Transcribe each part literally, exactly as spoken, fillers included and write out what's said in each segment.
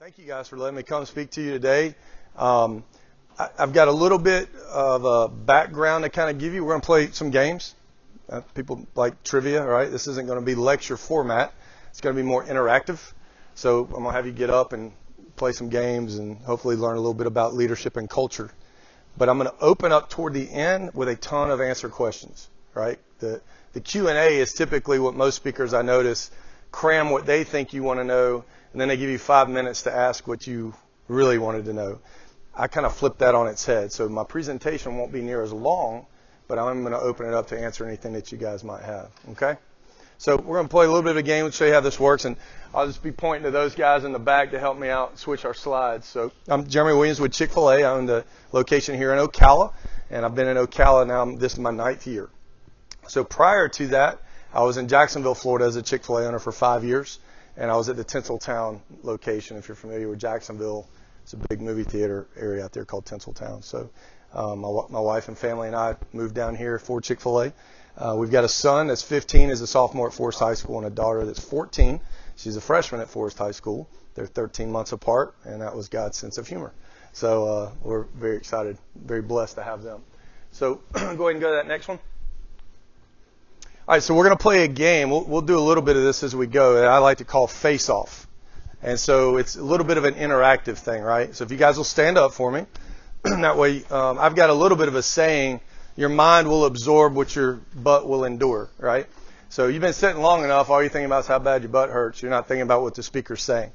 Thank you guys for letting me come speak to you today. Um, I, I've got a little bit of a background to kind of give you. We're going to play some games. Uh, people like trivia, right? This isn't going to be lecture format. It's going to be more interactive. So I'm going to have you get up and play some games and hopefully learn a little bit about leadership and culture. But I'm going to open up toward the end with a ton of answer questions, right? The, the Q and A is typically what most speakers I notice cram what they think you want to know, and then they give you five minutes to ask what you really wanted to know. I kind of flipped that on its head. So my presentation won't be near as long, but I'm going to open it up to answer anything that you guys might have, okay? So we're going to play a little bit of a game and show you how this works, and I'll just be pointing to those guys in the back to help me out switch our slides. So I'm Jeromy Williams with Chick-fil-A. I own the location here in Ocala, and I've been in Ocala now. This is my ninth year. So prior to that, I was in Jacksonville, Florida as a Chick-fil-A owner for five years, and I was at the Tinseltown location. If you're familiar with Jacksonville, it's a big movie theater area out there called Tinseltown. So um, my, my wife and family and I moved down here for Chick-fil-A. Uh, we've got a son that's fifteen, is a sophomore at Forest High School, and a daughter that's fourteen. She's a freshman at Forest High School. They're thirteen months apart, and that was God's sense of humor. So uh, we're very excited, very blessed to have them. So go ahead and go to that next one. All right, so we're going to play a game. We'll, we'll do a little bit of this as we go, and I like to call face-off. And so it's a little bit of an interactive thing, right? So if you guys will stand up for me, that way um, I've got a little bit of a saying, your mind will absorb what your butt will endure, right? So you've been sitting long enough, all you're thinking about is how bad your butt hurts. You're not thinking about what the speaker's saying.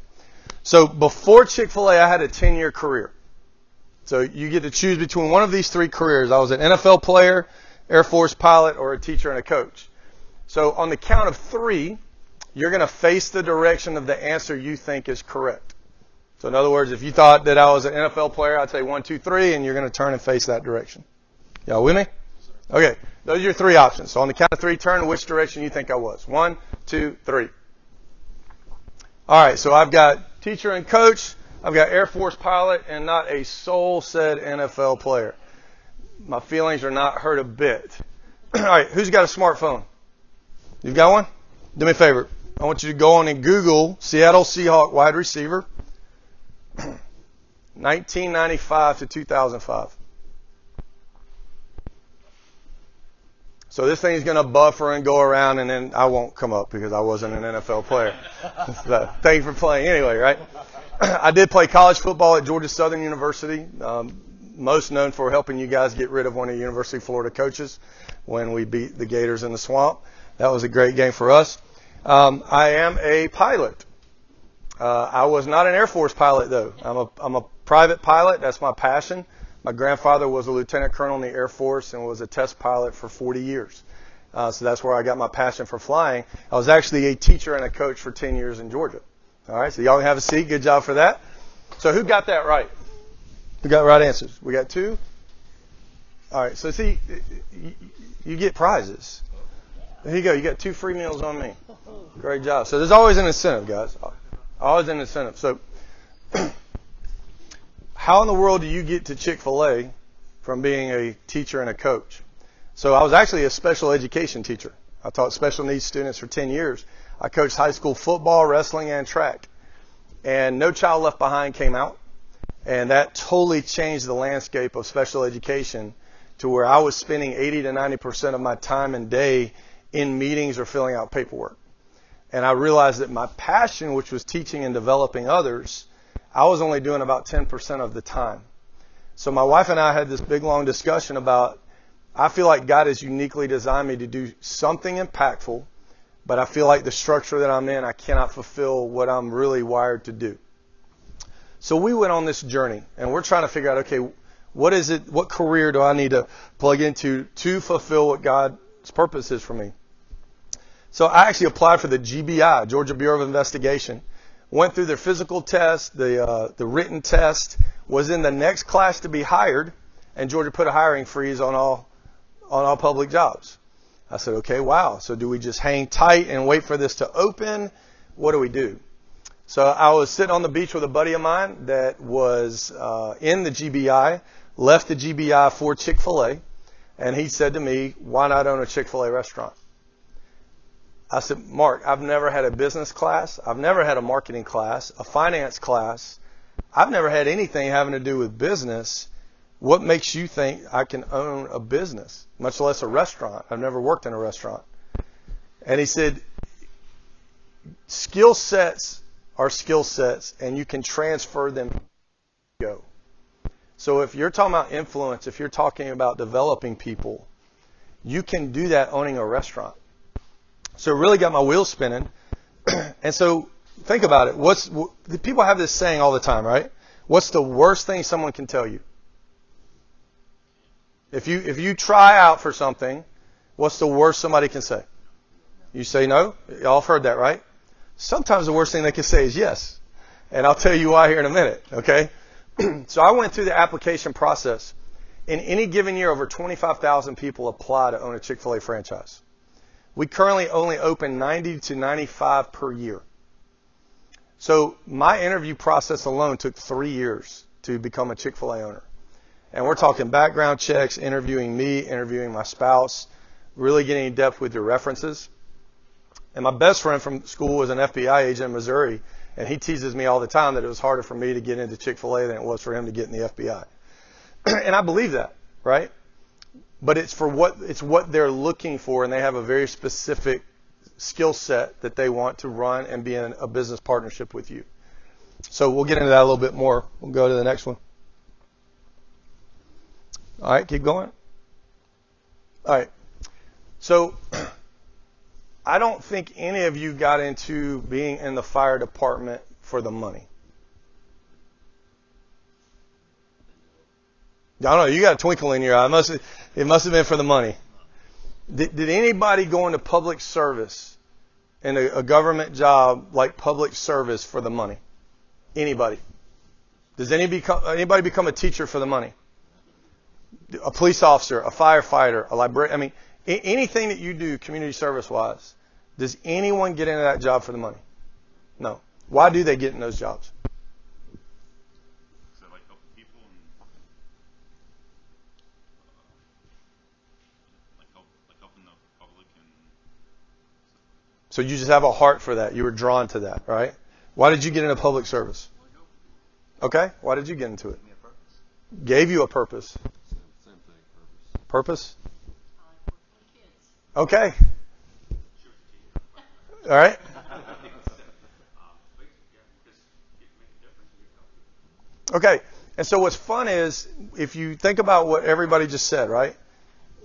So before Chick-fil-A, I had a ten-year career. So you get to choose between one of these three careers. I was an N F L player, Air Force pilot, or a teacher and a coach. So on the count of three, you're going to face the direction of the answer you think is correct. So in other words, if you thought that I was an N F L player, I'd say one, two, three, and you're going to turn and face that direction. Y'all with me? Okay, those are your three options. So on the count of three, turn in which direction you think I was. One, two, three. All right, so I've got teacher and coach, I've got Air Force pilot, and not a soul said N F L player. My feelings are not hurt a bit. All right, who's got a smartphone? You've got one? Do me a favor. I want you to go on and Google Seattle Seahawk wide receiver, nineteen ninety-five to two thousand five. So this thing is going to buffer and go around, and then I won't come up because I wasn't an N F L player. So thanks for playing anyway, right? I did play college football at Georgia Southern University, um, most known for helping you guys get rid of one of the University of Florida coaches when we beat the Gators in the swamp. That was a great game for us. Um, I am a pilot. Uh, I was not an Air Force pilot, though. I'm a, I'm a private pilot. That's my passion. My grandfather was a lieutenant colonel in the Air Force and was a test pilot for forty years. Uh, so that's where I got my passion for flying. I was actually a teacher and a coach for ten years in Georgia. All right, so y'all have a seat. Good job for that. So who got that right? Who got right answers? We got two. All right, so see, you get prizes. There you go. You got two free meals on me. Great job. So there's always an incentive, guys. Always an incentive. So how in the world do you get to Chick-fil-A from being a teacher and a coach? So I was actually a special education teacher. I taught special needs students for ten years. I coached high school football, wrestling, and track. And No Child Left Behind came out, and that totally changed the landscape of special education to where I was spending eighty to ninety percent of my time and day in meetings or filling out paperwork. And I realized that my passion, which was teaching and developing others, I was only doing about ten percent of the time. So my wife and I had this big, long discussion about, I feel like God has uniquely designed me to do something impactful, but I feel like the structure that I'm in, I cannot fulfill what I'm really wired to do. So we went on this journey, and we're trying to figure out, okay, what is it, what career do I need to plug into to fulfill what God's purpose is for me? So I actually applied for the G B I, Georgia Bureau of Investigation, went through their physical test, the uh, the written test, was in the next class to be hired, and Georgia put a hiring freeze on all on all public jobs. I said, okay, wow. So do we just hang tight and wait for this to open? What do we do? So I was sitting on the beach with a buddy of mine that was uh, in the G B I, left the G B I for Chick-fil-A, and he said to me, why not own a Chick-fil-A restaurant? I said, Mark, I've never had a business class. I've never had a marketing class, a finance class. I've never had anything having to do with business. What makes you think I can own a business, much less a restaurant? I've never worked in a restaurant. And he said, skill sets are skill sets, and you can transfer them. Go. So if you're talking about influence, if you're talking about developing people, you can do that owning a restaurant. So it really got my wheels spinning. And so think about it. What's the people have this saying all the time, right? What's the worst thing someone can tell you? If you if you try out for something, what's the worst somebody can say? You say no? Y'all have heard that, right? Sometimes the worst thing they can say is yes. And I'll tell you why here in a minute, okay? So I went through the application process. In any given year, over twenty-five thousand people apply to own a Chick-fil-A franchise. We currently only open ninety to ninety-five per year. So my interview process alone took three years to become a Chick-fil-A owner. And we're talking background checks, interviewing me, interviewing my spouse, really getting in depth with your references. And my best friend from school was an F B I agent in Missouri, and he teases me all the time that it was harder for me to get into Chick-fil-A than it was for him to get in the F B I. And I believe that, right? But it's for what it's what they're looking for, and they have a very specific skill set that they want to run and be in a business partnership with you. So we'll get into that a little bit more. We'll go to the next one. All right, keep going. All right. So I don't think any of you got into being in the fire department for the money. I don't know. You got a twinkle in your eye. It must have, it must have been for the money. Did, did anybody go into public service in a, a government job like public service for the money? Anybody? Does any become, anybody become a teacher for the money? A police officer, a firefighter, a librarian? I mean, a, anything that you do community service-wise, does anyone get into that job for the money? No. Why do they get in those jobs? So you just have a heart for that. You were drawn to that, right? Why did you get into public service? Okay. Why did you get into it? Gave you a purpose. Same thing. Purpose? Okay. All right. Okay. And so what's fun is if you think about what everybody just said, right?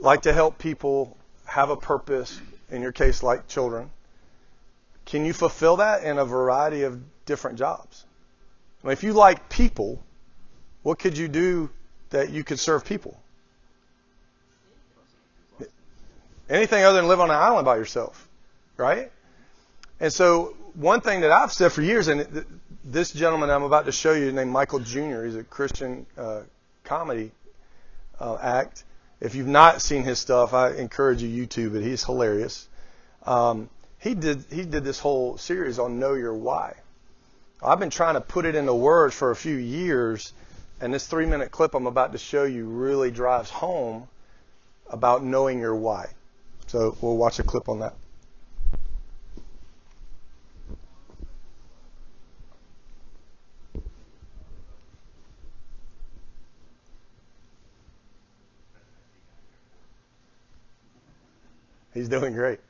Like to help people, have a purpose, in your case, like children. Can you fulfill that in a variety of different jobs? I mean, if you like people, what could you do that you could serve people? Anything other than live on an island by yourself, right? And so one thing that I've said for years, and this gentleman I'm about to show you named Michael Junior, he's a Christian uh, comedy uh, act. If you've not seen his stuff, I encourage you YouTube it. He's hilarious. Um, He did he did this whole series on Know Your Why. I've been trying to put it into words for a few years, and this three-minute clip I'm about to show you really drives home about knowing your why. So we'll watch a clip on that. He's doing great.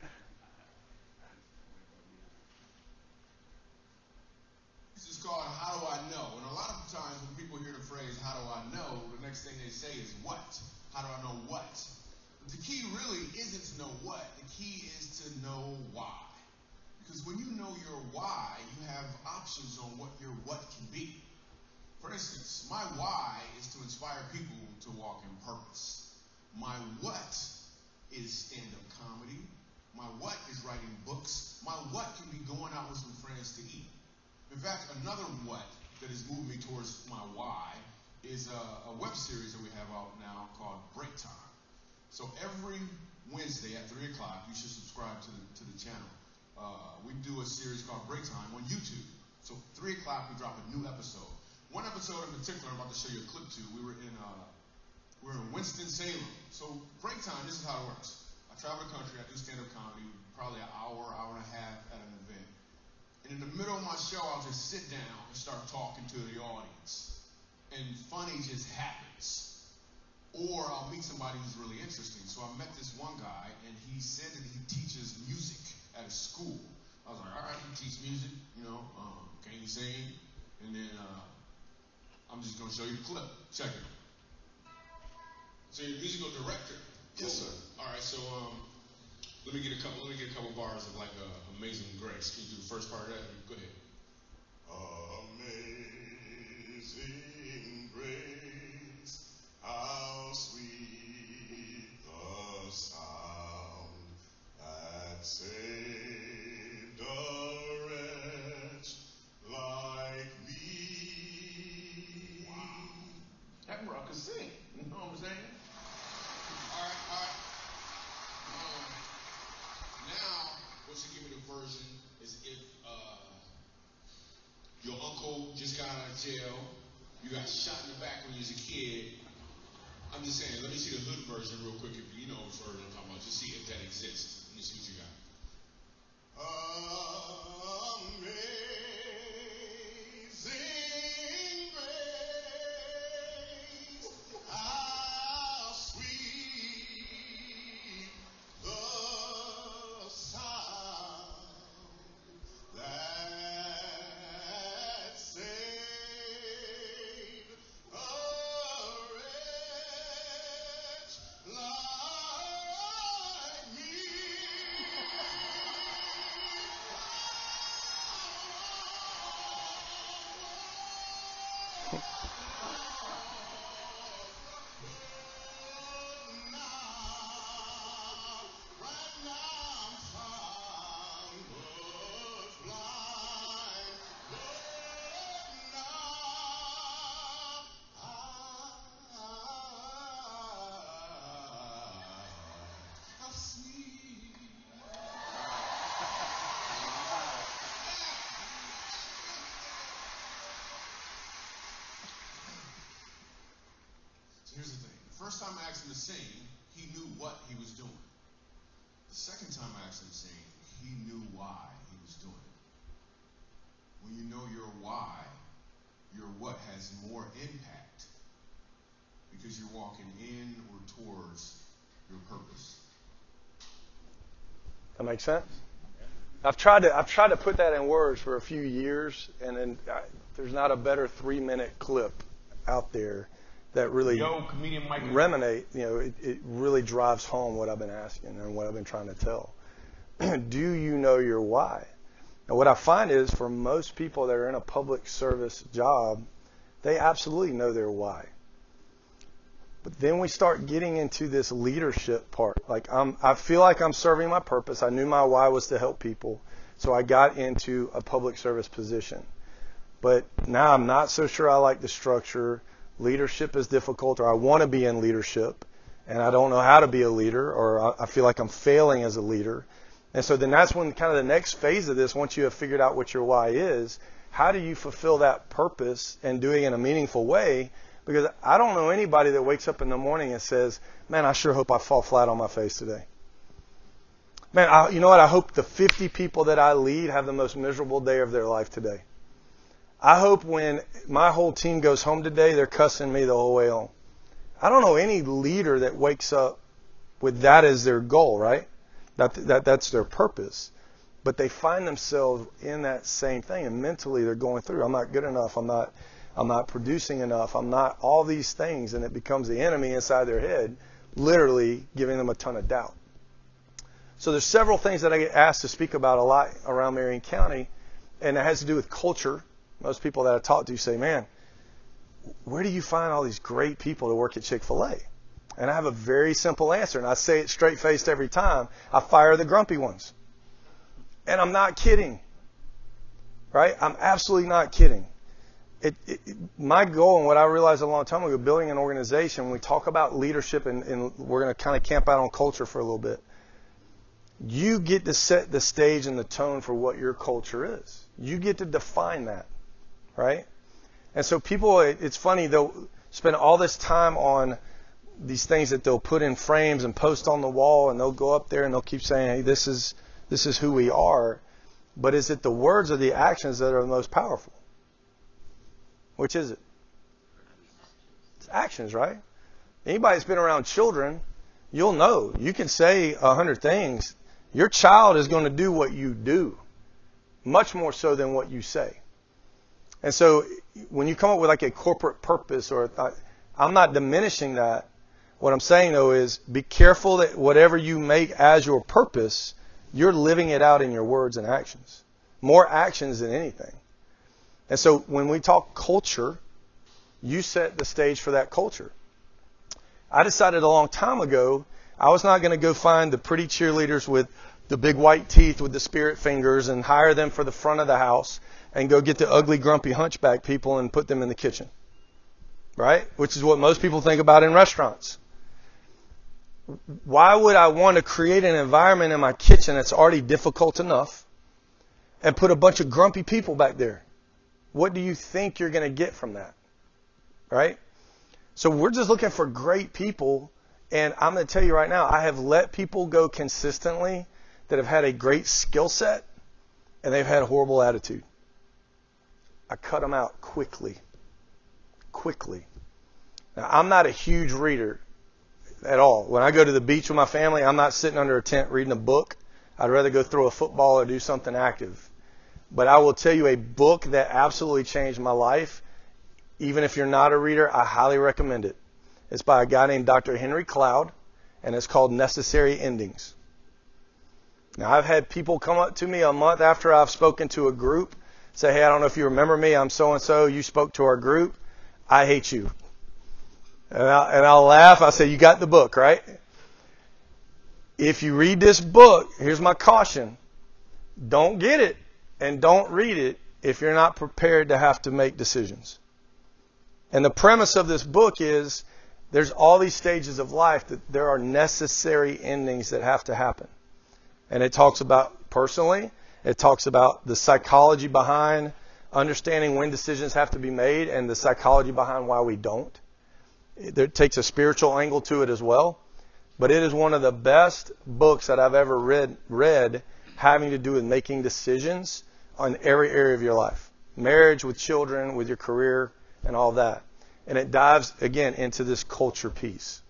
My why is to inspire people to walk in purpose. My what is stand-up comedy. My what is writing books. My what can be going out with some friends to eat. In fact, another what that has moved me towards my why is a, a web series that we have out now called Break Time. So every Wednesday at three o'clock, you should subscribe to the, to the channel. Uh, we do a series called Break Time on YouTube. So three o'clock, we drop a new episode. One episode in particular I'm about to show you a clip to, we were in uh, we were in Winston-Salem. So break time, this is how it works. I travel the country, I do stand-up comedy, probably an hour, hour And in the middle of my show, I'll just sit down and start talking to the audience. And funny just happens. Or I'll meet somebody who's really interesting. So I met this one guy, and he said that he teaches music at a school. I was like, all right, you teach music, you know, um, can you sing? And then uh, I'm just going to show you the clip. Check it. So you're a musical director? Yes, cool. Sir. All right, so um, let me get a couple. Let me get a couple bars of like uh, Amazing Grace. Can you do the first part of that? Go ahead. Amazing Grace, how sweet the sound that saved a wretch like me. Wow, that rock can sing. You know what I'm saying? All right, all right. Now, what you give me the version is if uh, your uncle just got out of jail, you got shot in the back when you was a kid. I'm just saying, let me see the hood version real quick, if you know what version I'm talking about, just see if that exists. Let me see what you got. Amazing grace, how sweet the that saved a wretch like me. First time I asked him to sing, he knew what he was doing. The second time I asked him to sing, he knew why he was doing it. When you know your why, your what has more impact because you're walking in or towards your purpose. That makes sense. I've tried to I've tried to put that in words for a few years, and then I, there's not a better three-minute clip out there that really Yo, reminate, you know, it, it really drives home what I've been asking and what I've been trying to tell. Do you know your why? And what I find is for most people that are in a public service job, they absolutely know their why. But then we start getting into this leadership part. Like I'm, I feel like I'm serving my purpose. I knew my why was to help people, so I got into a public service position. But now I'm not so sure I like the structure. Leadership is difficult, or I want to be in leadership, and I don't know how to be a leader, or I feel like I'm failing as a leader. And so then that's when kind of the next phase of this, once you have figured out what your why is, how do you fulfill that purpose and doing it in a meaningful way? Because I don't know anybody that wakes up in the morning and says, man, I sure hope I fall flat on my face today. Man, I, you know what? I hope the fifty people that I lead have the most miserable day of their life today. I hope when my whole team goes home today, they're cussing me the whole way home. I don't know any leader that wakes up with that as their goal, right? That, that that's their purpose. But they find themselves in that same thing, and mentally they're going through, I'm not good enough, I'm not, I'm not producing enough, I'm not all these things, and it becomes the enemy inside their head, literally giving them a ton of doubt. So there's several things that I get asked to speak about a lot around Marion County, and it has to do with culture. Most people that I talk to say, man, where do you find all these great people to work at Chick-fil-A? And I have a very simple answer, and I say it straight-faced every time. I fire the grumpy ones. And I'm not kidding, right? I'm absolutely not kidding. It, it, it, my goal, and what I realized a long time ago, building an organization, when we talk about leadership, and, and we're going to kind of camp out on culture for a little bit, you get to set the stage and the tone for what your culture is. You get to define that. Right? And so people, it's funny, they'll spend all this time on these things that they'll put in frames and post on the wall, and they'll go up there and they'll keep saying, hey, this is, this is who we are. But is it the words or the actions that are the most powerful? Which is it? It's actions, right? Anybody that's been around children, you'll know. You can say a hundred things. Your child is going to do what you do, much more so than what you say. And so when you come up with like a corporate purpose, or I, I'm not diminishing that. What I'm saying, though, is be careful that whatever you make as your purpose, you're living it out in your words and actions. More actions than anything. And so when we talk culture, you set the stage for that culture. I decided a long time ago I was not going to go find the pretty cheerleaders with the big white teeth with the spirit fingers and hire them for the front of the house and go get the ugly, grumpy hunchback people and put them in the kitchen. Right? Which is what most people think about in restaurants. Why would I want to create an environment in my kitchen that's already difficult enough and put a bunch of grumpy people back there? What do you think you're going to get from that? Right? So we're just looking for great people. And I'm going to tell you right now, I have let people go consistently that have had a great skill set and they've had a horrible attitude. I cut them out quickly. Quickly. Now, I'm not a huge reader at all. When I go to the beach with my family, I'm not sitting under a tent reading a book. I'd rather go throw a football or do something active. But I will tell you, a book that absolutely changed my life, even if you're not a reader, I highly recommend it. It's by a guy named Doctor Henry Cloud, and it's called Necessary Endings. Now, I've had people come up to me a month after I've spoken to a group, say, hey, I don't know if you remember me. I'm so-and-so. You spoke to our group. I hate you. And I'll, and I'll laugh. I say, you got the book, right? If you read this book, here's my caution. Don't get it and don't read it if you're not prepared to have to make decisions. And the premise of this book is there's all these stages of life that there are necessary endings that have to happen. And it talks about personally. It talks about the psychology behind understanding when decisions have to be made and the psychology behind why we don't. It takes a spiritual angle to it as well. But it is one of the best books that I've ever read, read having to do with making decisions on every area of your life. Marriage, with children, with your career, and all that. And it dives, again, into this culture piece.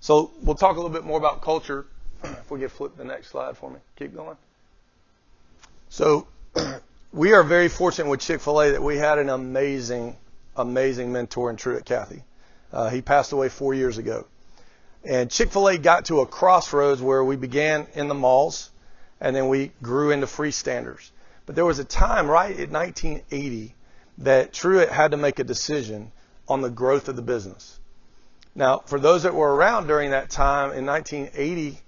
So we'll talk a little bit more about culture. If we get flipped the next slide for me. Keep going. So we are very fortunate with Chick-fil-A that we had an amazing, amazing mentor in Truett Cathy. Uh, he passed away four years ago. And Chick-fil-A got to a crossroads where we began in the malls and then we grew into freestanders. But there was a time right in nineteen eighty that Truett had to make a decision on the growth of the business. Now, for those that were around during that time in nineteen eighty,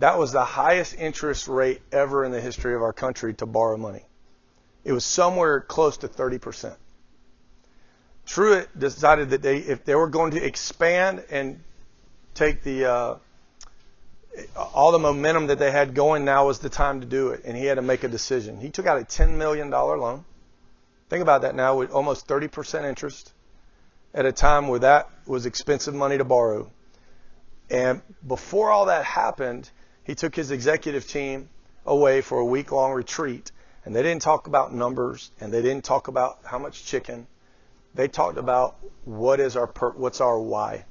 that was the highest interest rate ever in the history of our country to borrow money. It was somewhere close to thirty percent. Truett decided that they, if they were going to expand and take the uh, all the momentum that they had going, now was the time to do it, and he had to make a decision. He took out a ten million dollars loan. Think about that now, with almost thirty percent interest at a time where that was expensive money to borrow. And before all that happened, he took his executive team away for a week-long retreat, and they didn't talk about numbers, and they didn't talk about how much chicken. They talked about what is our per- what's our why.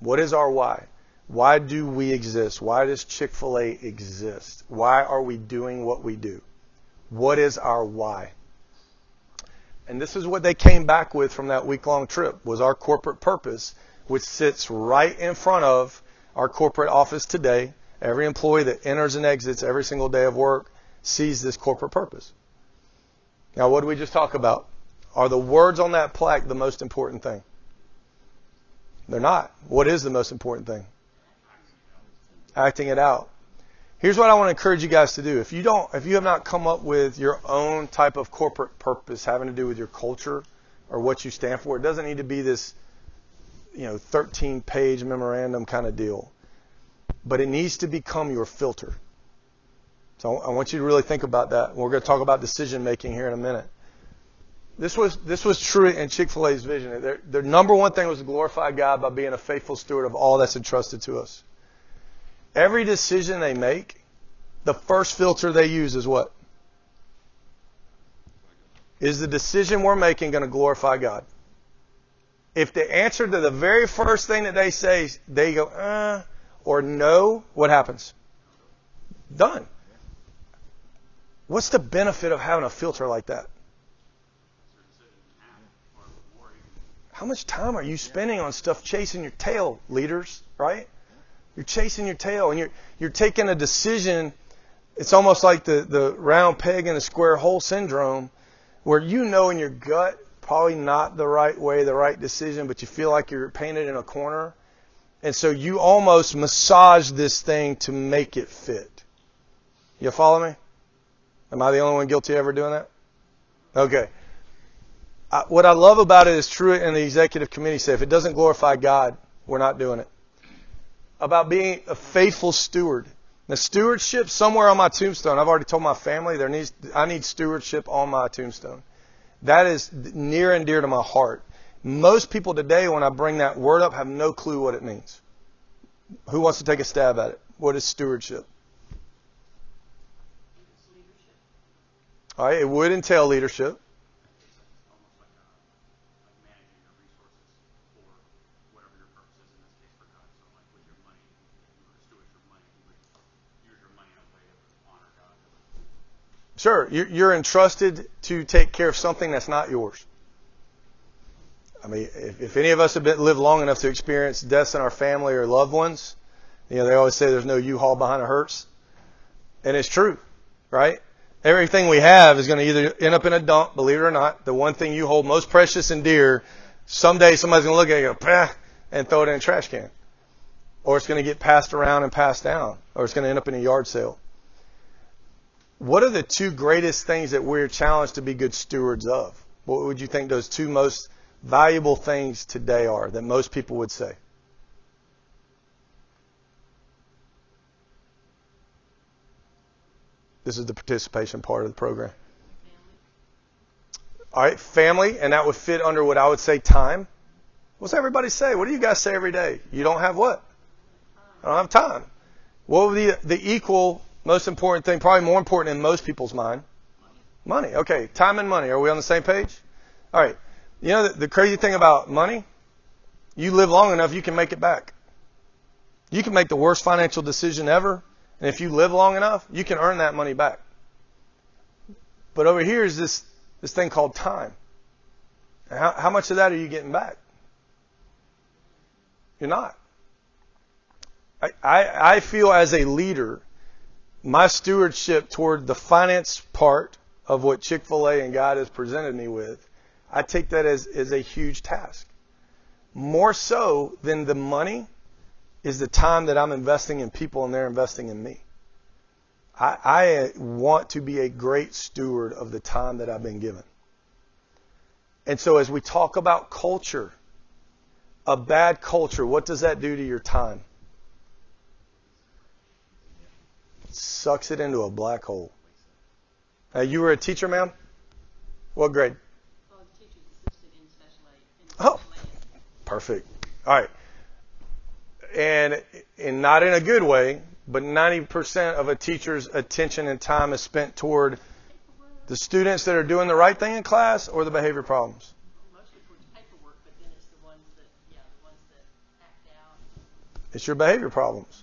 What is our why? Why do we exist? Why does Chick-fil-A exist? Why are we doing what we do? What is our why? And this is what they came back with from that week-long trip, was our corporate purpose, which sits right in front of our corporate office today. Every employee that enters and exits every single day of work sees this corporate purpose. Now, what did we just talk about? Are the words on that plaque the most important thing? They're not. What is the most important thing? Acting it out. Here's what I want to encourage you guys to do. If you don't, if you have not come up with your own type of corporate purpose having to do with your culture or what you stand for, it doesn't need to be this, you know, thirteen page memorandum kind of deal. But it needs to become your filter. So I want you to really think about that. We're going to talk about decision making here in a minute. This was this was true in Chick-fil-A's vision. Their, their number one thing was to glorify God by being a faithful steward of all that's entrusted to us. Every decision they make, the first filter they use is what? Is the decision we're making going to glorify God? If the answer to the very first thing that they say, they go, uh, or no, what happens? Done. What's the benefit of having a filter like that? How much time are you spending on stuff chasing your tail, leaders, right? You're chasing your tail, and you're, you're taking a decision. It's almost like the, the round peg in a square hole syndrome, where you know in your gut probably not the right way, the right decision, but you feel like you're painted in a corner. And so you almost massage this thing to make it fit. You follow me? Am I the only one guilty of ever doing that? Okay. I, what I love about it is Truett and the executive committee say, if it doesn't glorify God, we're not doing it. About being a faithful steward. Now, stewardship, somewhere on my tombstone, I've already told my family, there needs, I need stewardship on my tombstone. That is near and dear to my heart. Most people today, when I bring that word up, have no clue what it means. Who wants to take a stab at it? What is stewardship? All right, it would entail leadership. Sure, you're entrusted to take care of something that's not yours. I mean, if any of us have been, lived long enough to experience deaths in our family or loved ones, you know, they always say there's no U-Haul behind a hearse. And it's true, right? Everything we have is going to either end up in a dump, believe it or not. The one thing you hold most precious and dear, someday somebody's going to look at it and go, "Pah," and throw it in a trash can. Or it's going to get passed around and passed down. Or it's going to end up in a yard sale. What are the two greatest things that we're challenged to be good stewards of? What would you think those two most valuable things today are that most people would say? This is the participation part of the program. All right, family, and that would fit under what I would say time. What's everybody say? What do you guys say every day? You don't have what? I don't have time. What would be the equal... most important thing, probably more important in most people's mind. Money. Okay, time and money. Are we on the same page? All right. You know the, the crazy thing about money? You live long enough, you can make it back. You can make the worst financial decision ever, and if you live long enough, you can earn that money back. But over here is this, this thing called time. How, how much of that are you getting back? You're not. I, I, I feel as a leader... my stewardship toward the finance part of what Chick-fil-A and God has presented me with, I take that as, as a huge task. More so than the money is the time that I'm investing in people and they're investing in me. I, I want to be a great steward of the time that I've been given. And so as we talk about culture, a bad culture, what does that do to your time? Sucks it into a black hole. Uh, you were a teacher, ma'am? What grade? Well, I teaching assistant in special ed. In special oh, ed. Perfect. All right. And, and not in a good way, but ninety percent of a teacher's attention and time is spent toward the students that are doing the right thing in class or the behavior problems. Mostly towards paperwork, but then it's the ones that, yeah, the ones that act out. It's your behavior problems.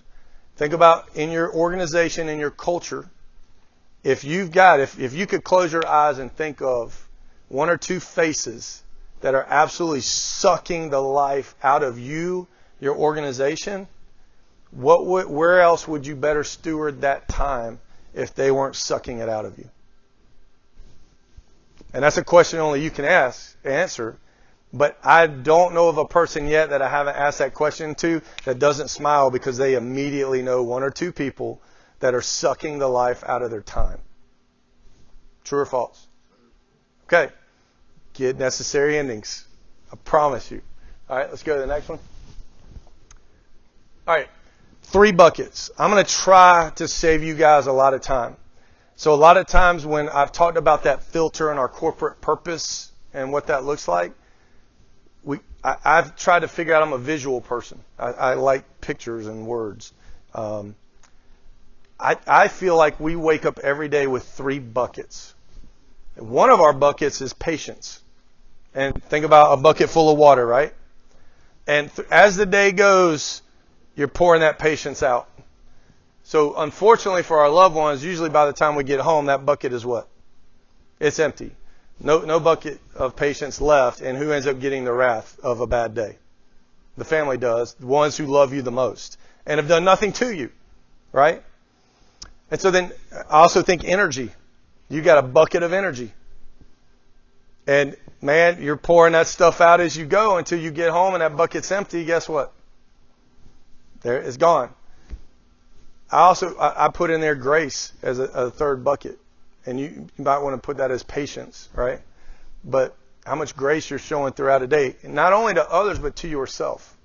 Think about in your organization, in your culture, if you've got, if, if you could close your eyes and think of one or two faces that are absolutely sucking the life out of you, your organization, what would, where else would you better steward that time if they weren't sucking it out of you? And that's a question only you can ask, answer. But I don't know of a person yet that I haven't asked that question to that doesn't smile because they immediately know one or two people that are sucking the life out of their time. True or false? Okay. Get necessary endings. I promise you. All right, let's go to the next one. All right, three buckets. I'm going to try to save you guys a lot of time. So a lot of times when I've talked about that filter and our corporate purpose and what that looks like, We, I, I've tried to figure out I'm a visual person. I, I like pictures and words. Um, I, I feel like we wake up every day with three buckets. And one of our buckets is patience. And think about a bucket full of water, right? And th- as the day goes, you're pouring that patience out. So unfortunately for our loved ones, usually by the time we get home, that bucket is what? It's empty. No, no bucket of patience left. And who ends up getting the wrath of a bad day? The family does. The ones who love you the most and have done nothing to you, right? And so then I also think energy. You got a bucket of energy. And man, you're pouring that stuff out as you go until you get home and that bucket's empty. Guess what? There, it's gone. I also I, I put in there grace as a, a third bucket. And you, you might want to put that as patience, right? But how much grace you're showing throughout a day, not only to others, but to yourself.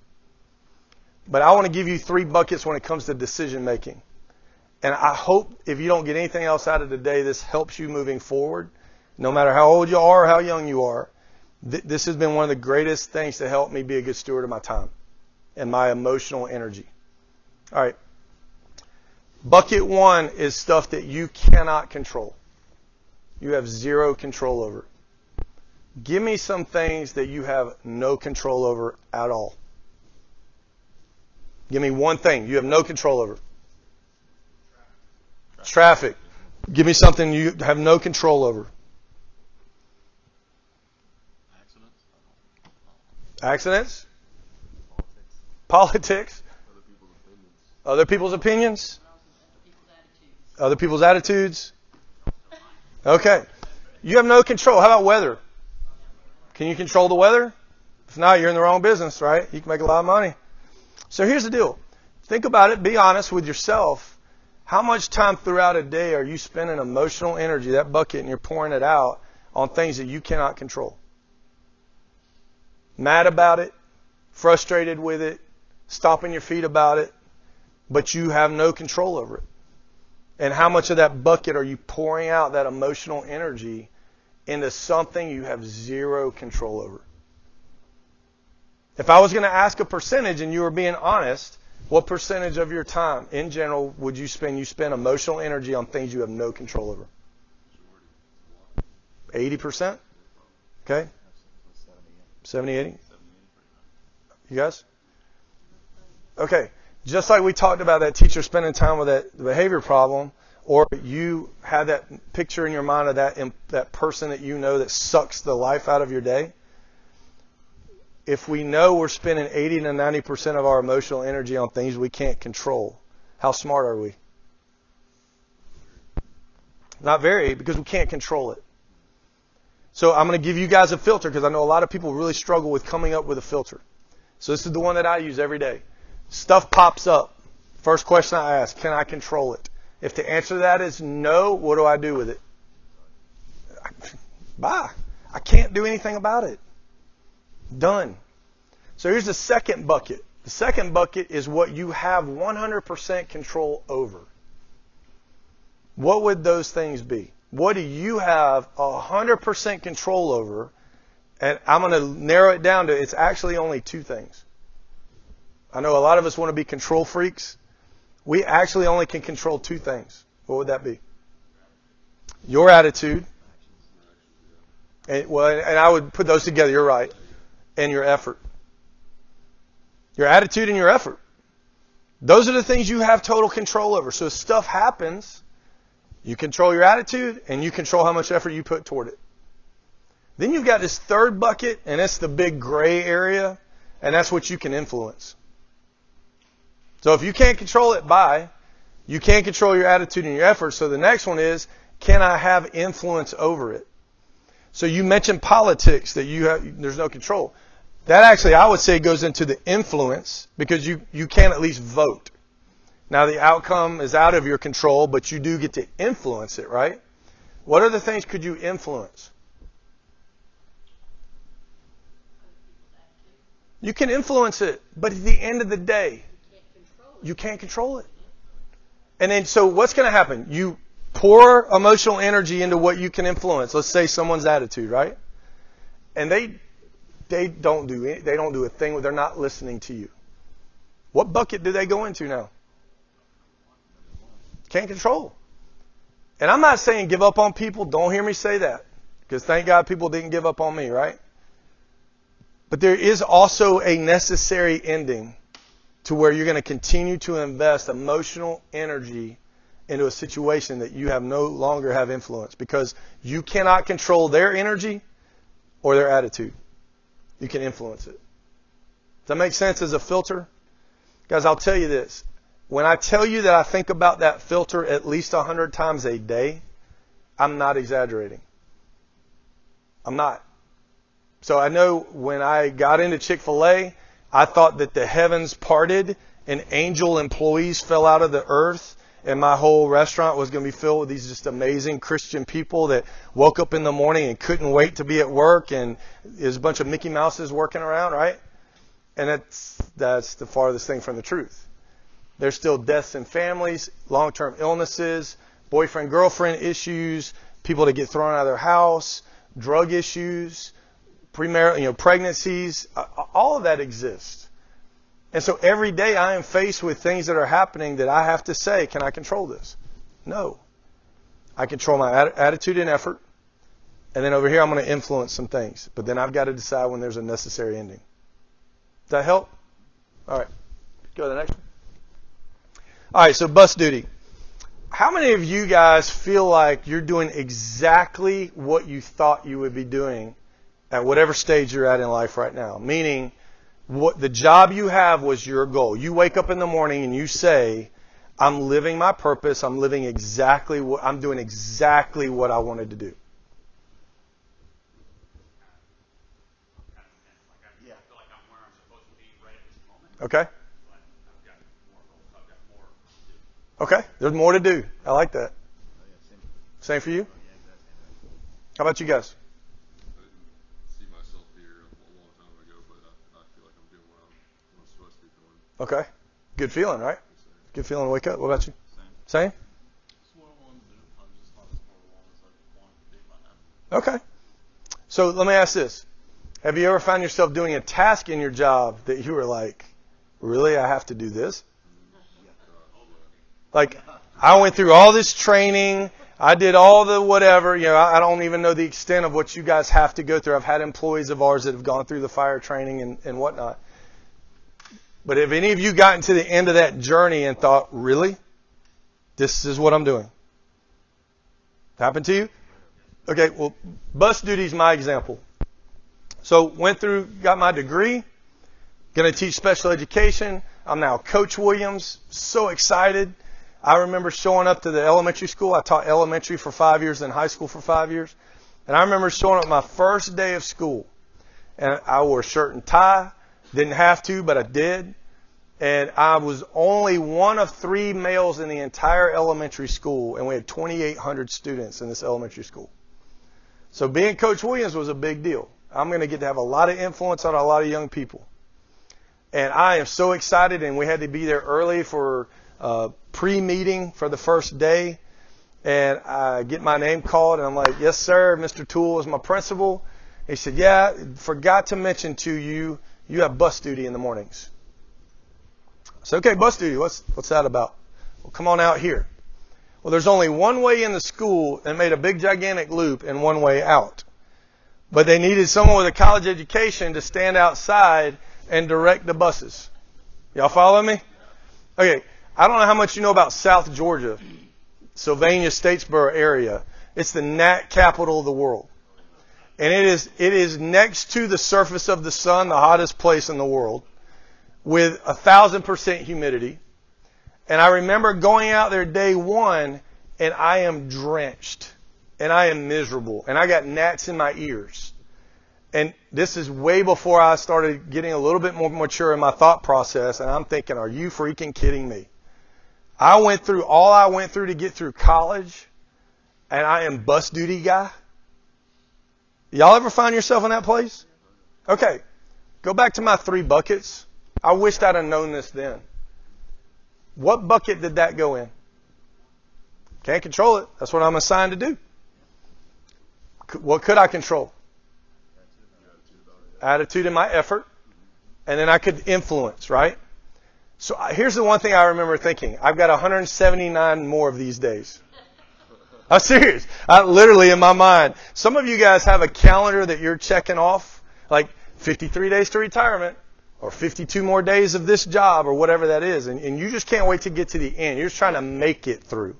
But I want to give you three buckets when it comes to decision making. And I hope if you don't get anything else out of today, this helps you moving forward. No matter how old you are or how young you are, th- this has been one of the greatest things to help me be a good steward of my time and my emotional energy. All right. Bucket one is stuff that you cannot control. You have zero control over. Give me some things that you have no control over at all. Give me one thing you have no control over. Traffic. Give me something you have no control over. Accidents. Accidents. Politics. Politics. Other people's opinions. Other people's opinions. Other people's attitudes. Okay. You have no control. How about weather? Can you control the weather? If not, you're in the wrong business, right? You can make a lot of money. So here's the deal. Think about it. Be honest with yourself. How much time throughout a day are you spending emotional energy, that bucket, and you're pouring it out on things that you cannot control? Mad about it, frustrated with it, stomping your feet about it, but you have no control over it. And how much of that bucket are you pouring out that emotional energy into something you have zero control over? If I was going to ask a percentage and you were being honest, what percentage of your time, in general, would you spend? You spend emotional energy on things you have no control over. eighty percent? Okay. seventy, eighty? You guys? Okay. Just like we talked about that teacher spending time with that behavior problem, or you had that picture in your mind of that, that person that you know that sucks the life out of your day. If we know we're spending eighty to ninety percent of our emotional energy on things we can't control, how smart are we? Not very, because we can't control it. So I'm going to give you guys a filter, because I know a lot of people really struggle with coming up with a filter. So this is the one that I use every day. Stuff pops up. First question I ask, can I control it? If the answer to that is no, what do I do with it? Bye. I can't do anything about it. Done. So here's the second bucket. The second bucket is what you have one hundred percent control over. What would those things be? What do you have one hundred percent control over? And I'm going to narrow it down to it's actually only two things. I know a lot of us want to be control freaks. We actually only can control two things. What would that be? Your attitude. And, well, and I would put those together. You're right. And your effort. Your attitude and your effort. Those are the things you have total control over. So if stuff happens, you control your attitude and you control how much effort you put toward it. Then you've got this third bucket, and that's the big gray area, and that's what you can influence. So if you can't control it, bye. You can't control your attitude and your effort. So the next one is, can I have influence over it? So you mentioned politics, that you have, there's no control. That actually, I would say, goes into the influence, because you, you can at least vote. Now, the outcome is out of your control, but you do get to influence it, right? What other things could you influence? You can influence it, but at the end of the day, you can't control it. And then, so what's going to happen? You pour emotional energy into what you can influence. Let's say someone's attitude, right? And they they don't do any, they don't do a thing. They're not listening to you. What bucket do they go into now? can't control. And I'm not saying give up on people. Don't hear me say that. Because thank God people didn't give up on me, right? But there is also a necessary ending to where you're going to continue to invest emotional energy into a situation that you have no longer have influence, because you cannot control their energy or their attitude. You can influence it. Does that make sense as a filter? Guys, I'll tell you this. When I tell you that I think about that filter at least one hundred times a day, I'm not exaggerating. I'm not. So I know when I got into Chick-fil-A, I thought that the heavens parted and angel employees fell out of the earth and my whole restaurant was going to be filled with these just amazing Christian people that woke up in the morning and couldn't wait to be at work, and there's a bunch of Mickey Mouses working around, right? And that's, that's the farthest thing from the truth. There's still deaths in families, long-term illnesses, boyfriend-girlfriend issues, people that get thrown out of their house, drug issues, premarital, you know, pregnancies. All of that exists. And so every day I am faced with things that are happening that I have to say, can I control this? No. I control my attitude and effort. And then over here I'm going to influence some things. But then I've got to decide when there's a necessary ending. Does that help? All right. Go to the next one. All right, so bus duty. How many of you guys feel like you're doing exactly what you thought you would be doing at whatever stage you're at in life right now? Meaning, what the job you have was your goal. You wake up in the morning and you say, I'm living my purpose. I'm living exactly what I'm doing, exactly what I wanted to do. Yeah. I feel like I'm where I'm supposed to be right at this moment. Okay. Okay. There's more to do. I like that. Same for you? How about you guys? Okay. Good feeling, right? Good feeling to wake up. What about you? Same? Same? Okay. So let me ask this. Have you ever found yourself doing a task in your job that you were like, really, I have to do this? Like, I went through all this training. I did all the whatever. You know, I don't even know the extent of what you guys have to go through. I've had employees of ours that have gone through the fire training and, and whatnot. But have any of you gotten to the end of that journey and thought, really? This is what I'm doing? Happened to you? Okay, well, bus duty is my example. So went through, got my degree, going to teach special education. I'm now Coach Williams, so excited. I remember showing up to the elementary school. I taught elementary for five years and high school for five years. And I remember showing up my first day of school. And I wore a shirt and tie. Didn't have to, but I did. And I was only one of three males in the entire elementary school, and we had twenty-eight hundred students in this elementary school. So being Coach Williams was a big deal. I'm going to get to have a lot of influence on a lot of young people. And I am so excited, and we had to be there early for uh, pre-meeting for the first day. And I get my name called, and I'm like, yes, sir, Mister Toole is my principal. He said, yeah, forgot to mention to you, you have bus duty in the mornings. So, okay, bus duty, what's, what's that about? Well, come on out here. Well, there's only one way in the school and made a big, gigantic loop and one way out. But they needed someone with a college education to stand outside and direct the buses. Y'all follow me? Okay, I don't know how much you know about South Georgia, Sylvania, Statesboro area. It's the gnat capital of the world. And it is it is next to the surface of the sun, the hottest place in the world, with a thousand percent humidity. And I remember going out there day one, and I am drenched, and I am miserable, and I got gnats in my ears. And this is way before I started getting a little bit more mature in my thought process, and I'm thinking, are you freaking kidding me? I went through all I went through to get through college, and I am bus duty guy. Y'all ever find yourself in that place? Okay, go back to my three buckets. I wished I'd have known this then. What bucket did that go in? Can't control it. That's what I'm assigned to do. What could I control? Attitude and my effort. And then I could influence, right? So here's the one thing I remember thinking. I've got one hundred seventy-nine more of these days. I'm serious. I literally in my mind. Some of you guys have a calendar that you're checking off, like fifty-three days to retirement or fifty-two more days of this job or whatever that is. And, and you just can't wait to get to the end. You're just trying to make it through.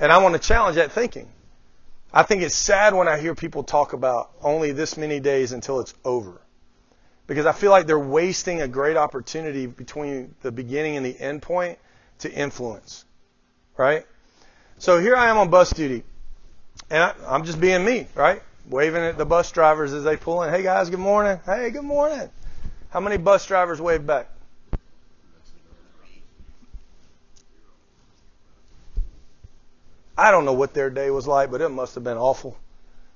And I want to challenge that thinking. I think it's sad when I hear people talk about only this many days until it's over. Because I feel like they're wasting a great opportunity between the beginning and the end point to influence, right? So here I am on bus duty, and I, I'm just being me, right? Waving at the bus drivers as they pull in. Hey, guys, good morning. Hey, good morning. How many bus drivers wave back? I don't know what their day was like, but it must have been awful.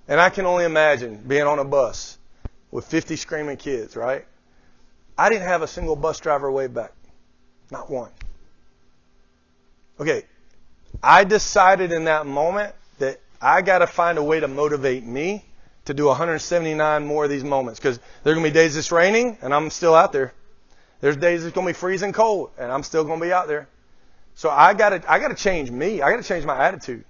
And I can only imagine being on a bus with fifty screaming kids, right? I didn't have a single bus driver wave back. Not one. Okay. I decided in that moment that I got to find a way to motivate me to do one hundred seventy-nine more of these moments, because there are going to be days it's raining and I'm still out there. There's days it's going to be freezing cold and I'm still going to be out there. So I got to I got to change me. I got to change my attitude.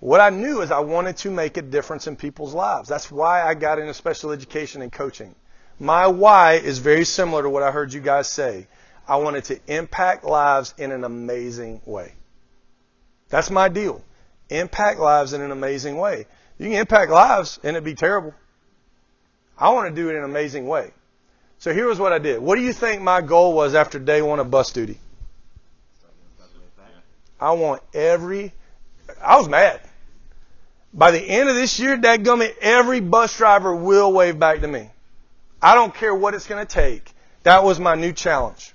What I knew is I wanted to make a difference in people's lives. That's why I got into special education and coaching. My why is very similar to what I heard you guys say. I wanted to impact lives in an amazing way. That's my deal. Impact lives in an amazing way. You can impact lives and it'd be terrible. I want to do it in an amazing way. So here was what I did. What do you think my goal was after day one of bus duty? I want every... I was mad. By the end of this year, dadgummit, every bus driver will wave back to me. I don't care what it's going to take. That was my new challenge.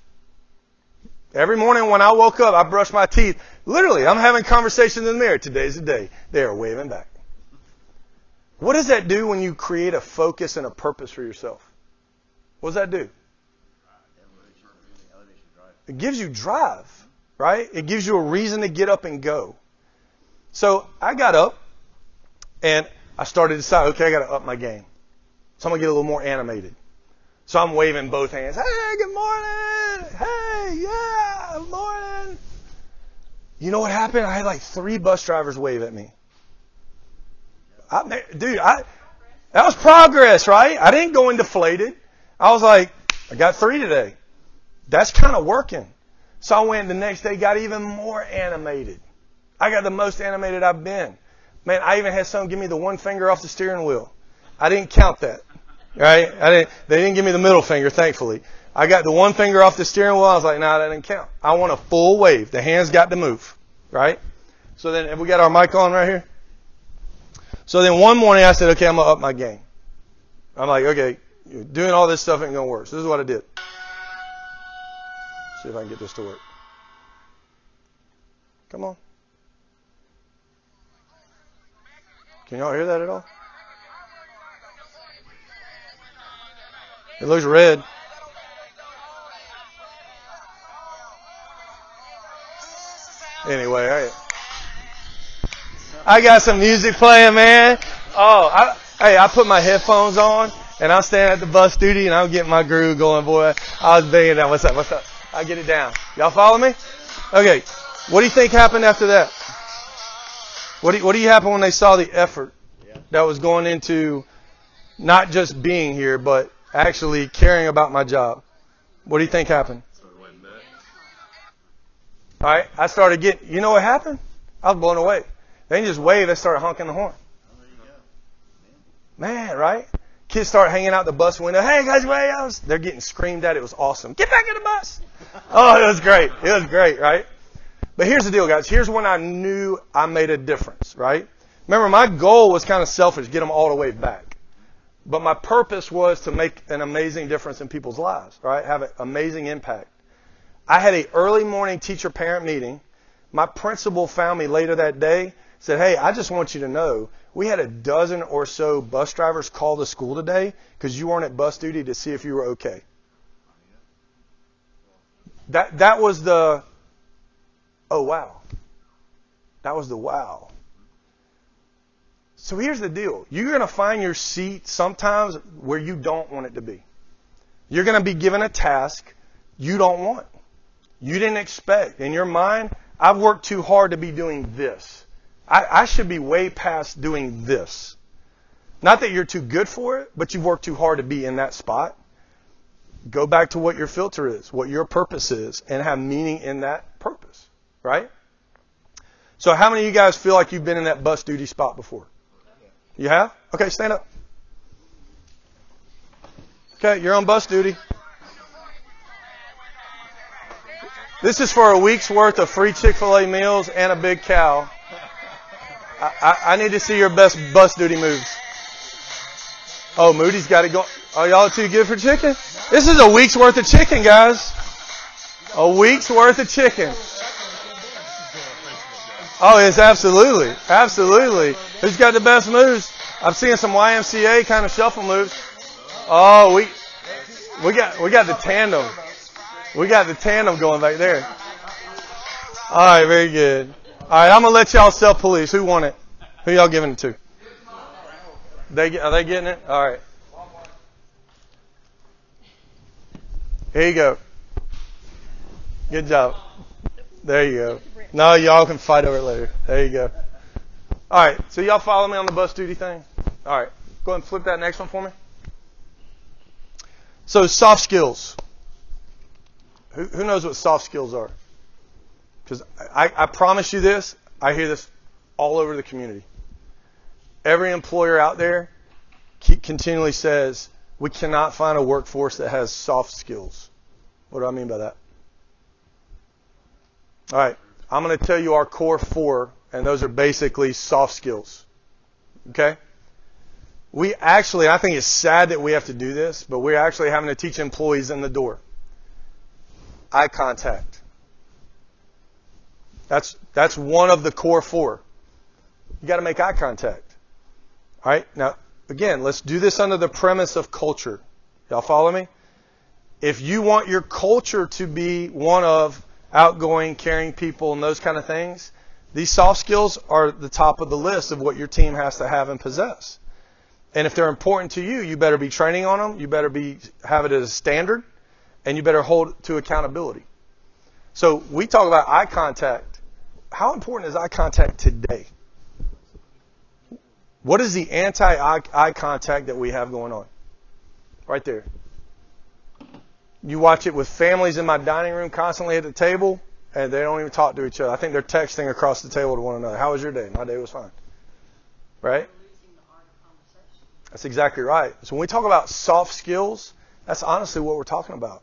Every morning when I woke up, I brushed my teeth. Literally, I'm having conversations in the mirror. Today's the day. They are waving back. What does that do when you create a focus and a purpose for yourself? What does that do? It gives you drive, right? It gives you a reason to get up and go. So I got up and I started to decide, okay, I got to up my game. So I'm going to get a little more animated. So I'm waving both hands. Hey, good morning. Hey, yeah, good morning. You know what happened? I had like three bus drivers wave at me. I, dude, I, that was progress, right? I didn't go in deflated. I was like, I got three today. That's kind of working. So I went the next day, got even more animated. I got the most animated I've been. Man, I even had some give me the one finger off the steering wheel. I didn't count that. Right? I didn't, they didn't give me the middle finger, thankfully. I got the one finger off the steering wheel. I was like, nah, that didn't count. I want a full wave. The hands got to move. Right? So then, have we got our mic on right here? So then one morning I said, okay, I'm going to up my game. I'm like, okay, doing all this stuff ain't going to work. So this is what I did. See if I can get this to work. Come on. Can y'all hear that at all? It looks red. Anyway, all right. I got some music playing, man. Oh, I, hey, I put my headphones on, and I'm standing at the bus duty, and I'm getting my groove going, boy. I was banging down. What's up? What's up? I get it down. Y'all follow me? Okay. What do you think happened after that? What do you, what do you happen when they saw the effort that was going into not just being here, but actually caring about my job? What do you think happened? All right, I started getting, you know what happened? I was blown away. They didn't just wave, they started honking the horn. Man, right? Kids start hanging out the bus window. Hey, guys, wait. They're getting screamed at. It was awesome. Get back in the bus. Oh, it was great. It was great, right? But here's the deal, guys. Here's when I knew I made a difference, right? Remember, my goal was kind of selfish, get them all the way back. But my purpose was to make an amazing difference in people's lives, right? Have an amazing impact. I had an early morning teacher-parent meeting. My principal found me later that day, said, hey, I just want you to know, we had a dozen or so bus drivers call the school today because you weren't at bus duty to see if you were okay. That, that was the... Oh, wow. That was the wow. So here's the deal. You're going to find your seat sometimes where you don't want it to be. You're going to be given a task you don't want. You didn't expect. In your mind, I've worked too hard to be doing this. I, I should be way past doing this. Not that you're too good for it, but you've worked too hard to be in that spot. Go back to what your filter is, what your purpose is, and have meaning in that purpose, right? So how many of you guys feel like you've been in that bus duty spot before? You have? Okay, stand up. Okay, you're on bus duty. This is for a week's worth of free Chick-fil-A meals and a big cow. I, I, I need to see your best bus duty moves. Oh, Moody's got it going. Are y'all too good for chicken? This is a week's worth of chicken, guys. A week's worth of chicken. Oh, it's absolutely. Absolutely. Who's got the best moves? I'm seeing some Y M C A kind of shuffle moves. Oh, we we got we got the tandem. We got the tandem going back there. All right, very good. All right, I'm gonna let y'all self-police. Who won it? Who y'all giving it to? They are they getting it? All right. Here you go. Good job. There you go. No, y'all can fight over it later. There you go. All right, so y'all follow me on the bus duty thing? All right, go ahead and flip that next one for me. So soft skills. Who, who knows what soft skills are? Because I, I promise you this, I hear this all over the community. Every employer out there keep, continually says, we cannot find a workforce that has soft skills. What do I mean by that? All right, I'm going to tell you our core four, and those are basically soft skills. Okay? We actually, I think it's sad that we have to do this, but we're actually having to teach employees in the door. Eye contact. That's, that's one of the core four. You got to make eye contact. All right? Now, again, let's do this under the premise of culture. Y'all follow me? If you want your culture to be one of outgoing, caring people and those kind of things, these soft skills are the top of the list of what your team has to have and possess. And if they're important to you, you better be training on them, you better be have it as a standard, and you better hold to accountability. So we talk about eye contact. How important is eye contact today? What is the anti-eye contact that we have going on? Right there. You watch it with families in my dining room constantly at the table, and they don't even talk to each other. I think they're texting across the table to one another. How was your day? My day was fine. Right? That's exactly right. So when we talk about soft skills, that's honestly what we're talking about.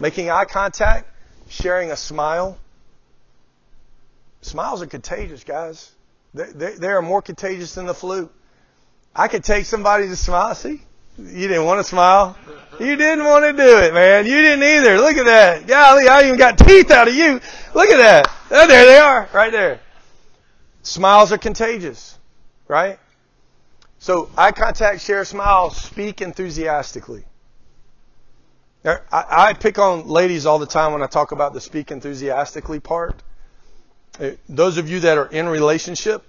Making eye contact, sharing a smile. Smiles are contagious, guys. They, they, they are more contagious than the flu. I could take somebody to smile. See? You didn't want to smile. You didn't want to do it, man. You didn't either. Look at that. Golly, I even got teeth out of you. Look at that. Oh, there they are, right there. Smiles are contagious, right? So eye contact, share, smile, speak enthusiastically. Now, I, I pick on ladies all the time when I talk about the speak enthusiastically part. Those of you that are in relationship,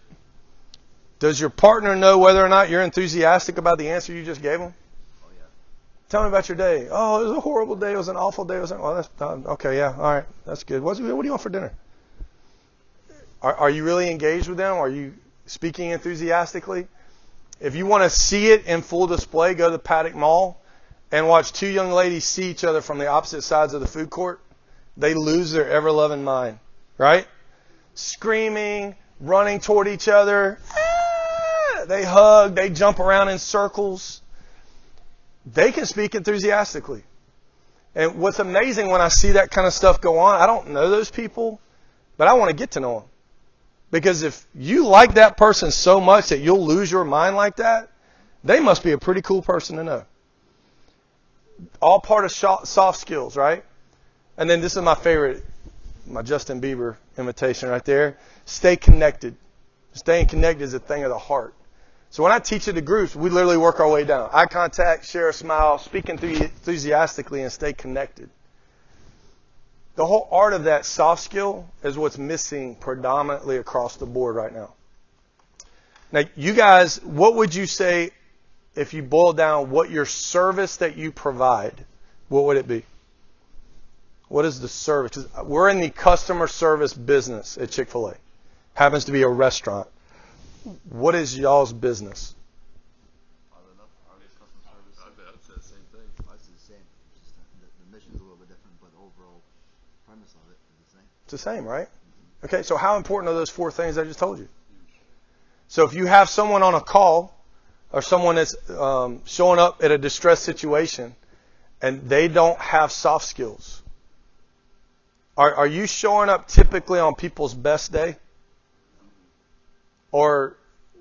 does your partner know whether or not you're enthusiastic about the answer you just gave them? Oh, yeah. Tell me about your day. Oh, it was a horrible day. It was an awful day. It was an, well, that's, um, okay, yeah, all right, that's good. What's, what do you want for dinner? Are, are you really engaged with them? Are you speaking enthusiastically? If you want to see it in full display, go to the Paddock Mall and watch two young ladies see each other from the opposite sides of the food court. They lose their ever-loving mind, right? Screaming, running toward each other. Ah! They hug. They jump around in circles. They can speak enthusiastically. And what's amazing when I see that kind of stuff go on, I don't know those people, but I want to get to know them. Because if you like that person so much that you'll lose your mind like that, they must be a pretty cool person to know. All part of soft skills, right? And then this is my favorite, my Justin Bieber invitation right there. Stay connected. Staying connected is a thing of the heart. So when I teach it to groups, we literally work our way down. Eye contact, share a smile, speak enthusiastically, and stay connected. The whole art of that soft skill is what's missing predominantly across the board right now. Now, you guys, what would you say if you boil down what your service that you provide, what would it be? What is the service? We're in the customer service business at Chick-fil-A. Happens to be a restaurant. What is y'all's business? I don't know. I guess customer service. I'd say the same thing. I'd say the same. Just the, the mission's a little bit different, but the overall premise of it is the same. It's the same, right? Mm-hmm. Okay, so how important are those four things I just told you? So if you have someone on a call or someone that's um, showing up at a distressed situation and they don't have soft skills, Are, are you showing up typically on people's best day or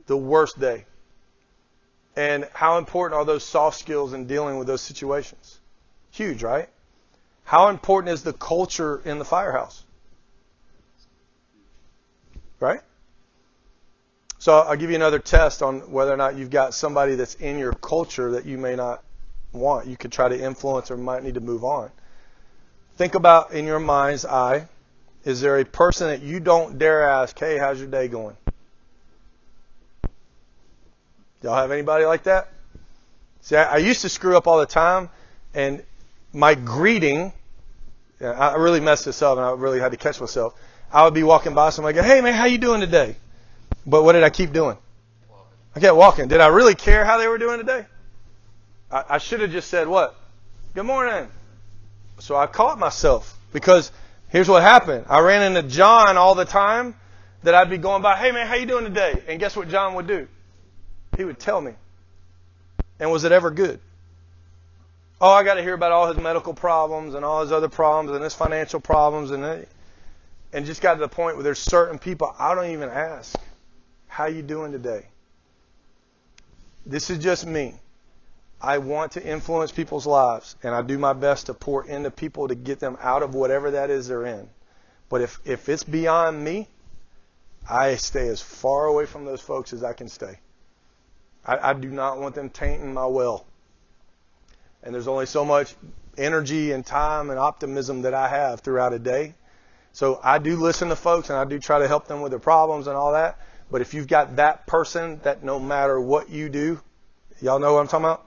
the worst day? And how important are those soft skills in dealing with those situations? Huge, right? How important is the culture in the firehouse? Right? So I'll give you another test on whether or not you've got somebody that's in your culture that you may not want. You could try to influence or might need to move on. Think about in your mind's eye, is there a person that you don't dare ask, hey, how's your day going? Y'all have anybody like that? See, I, I used to screw up all the time, and my greeting, I really messed this up, and I really had to catch myself. I would be walking by someone, I'd go, hey, man, how you doing today? But what did I keep doing? Walking. I kept walking. Did I really care how they were doing today? I, I should have just said what? Good morning. So I caught myself, because here's what happened. I ran into John all the time that I'd be going by, hey, man, how you doing today? And guess what John would do? He would tell me. And was it ever good? Oh, I got to hear about all his medical problems and all his other problems and his financial problems. And and just got to the point where there's certain people I don't even ask, how you doing today? This is just me. I want to influence people's lives, and I do my best to pour into people to get them out of whatever that is they're in. But if, if it's beyond me, I stay as far away from those folks as I can stay. I, I do not want them tainting my well. And there's only so much energy and time and optimism that I have throughout a day. So I do listen to folks, and I do try to help them with their problems and all that. But if you've got that person that no matter what you do, y'all know what I'm talking about?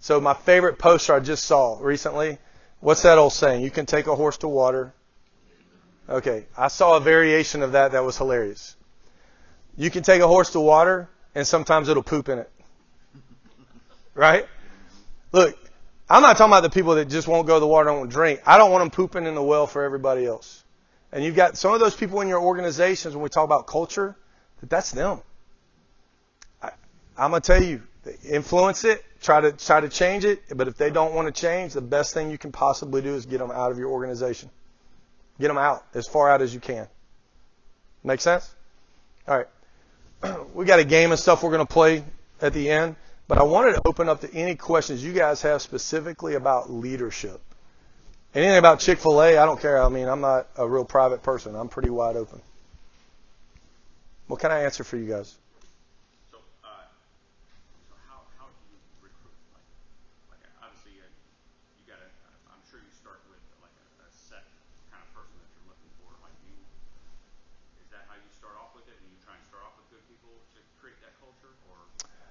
So my favorite poster I just saw recently, what's that old saying? You can take a horse to water. Okay, I saw a variation of that that was hilarious. You can take a horse to water, and sometimes it'll poop in it. Right? Look, I'm not talking about the people that just won't go to the water and won't drink. I don't want them pooping in the well for everybody else. And you've got some of those people in your organizations, when we talk about culture, that that's them. I, I'm going to tell you, influence it. Try to try to change it, but if they don't want to change, the best thing you can possibly do is get them out of your organization. Get them out, as far out as you can. Make sense? All right. We got a game and stuff we're going to play at the end, but I wanted to open up to any questions you guys have specifically about leadership. Anything about Chick-fil-A, I don't care. I mean, I'm not a real private person. I'm pretty wide open. What can I answer for you guys?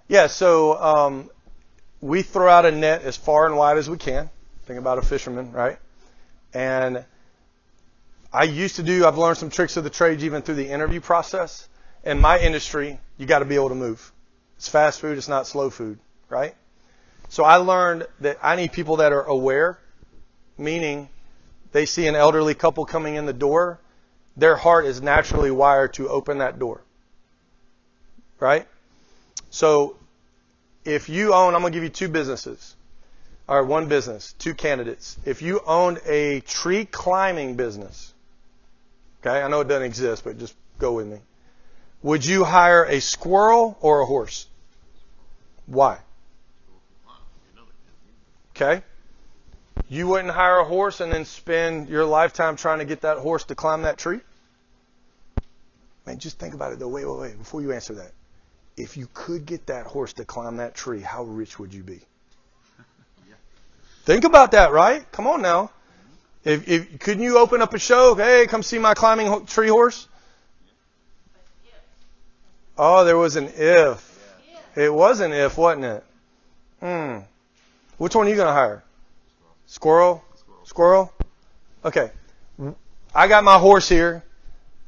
Yeah, so um, we throw out a net as far and wide as we can. Think about a fisherman, right? And I used to do, I've learned some tricks of the trade even through the interview process. In my industry, you got to be able to move. It's fast food, it's not slow food, right? So I learned that I need people that are aware, meaning they see an elderly couple coming in the door. Their heart is naturally wired to open that door, right? So if you own, I'm going to give you two businesses, or one business, two candidates. If you owned a tree climbing business, okay, I know it doesn't exist, but just go with me. Would you hire a squirrel or a horse? Why? Okay. You wouldn't hire a horse and then spend your lifetime trying to get that horse to climb that tree? Man, just think about it though. Wait, wait, wait, before you answer that. If you could get that horse to climb that tree, how rich would you be? Yeah. Think about that, right? Come on now. Mm-hmm. If, if couldn't you open up a show? Hey, come see my climbing ho tree horse. Yeah. Oh, there was an if. Yeah. Yeah. It was an if, wasn't it? Hmm. Which one are you going to hire? Squirrel. Squirrel? Squirrel? Squirrel? okay, I got my horse here,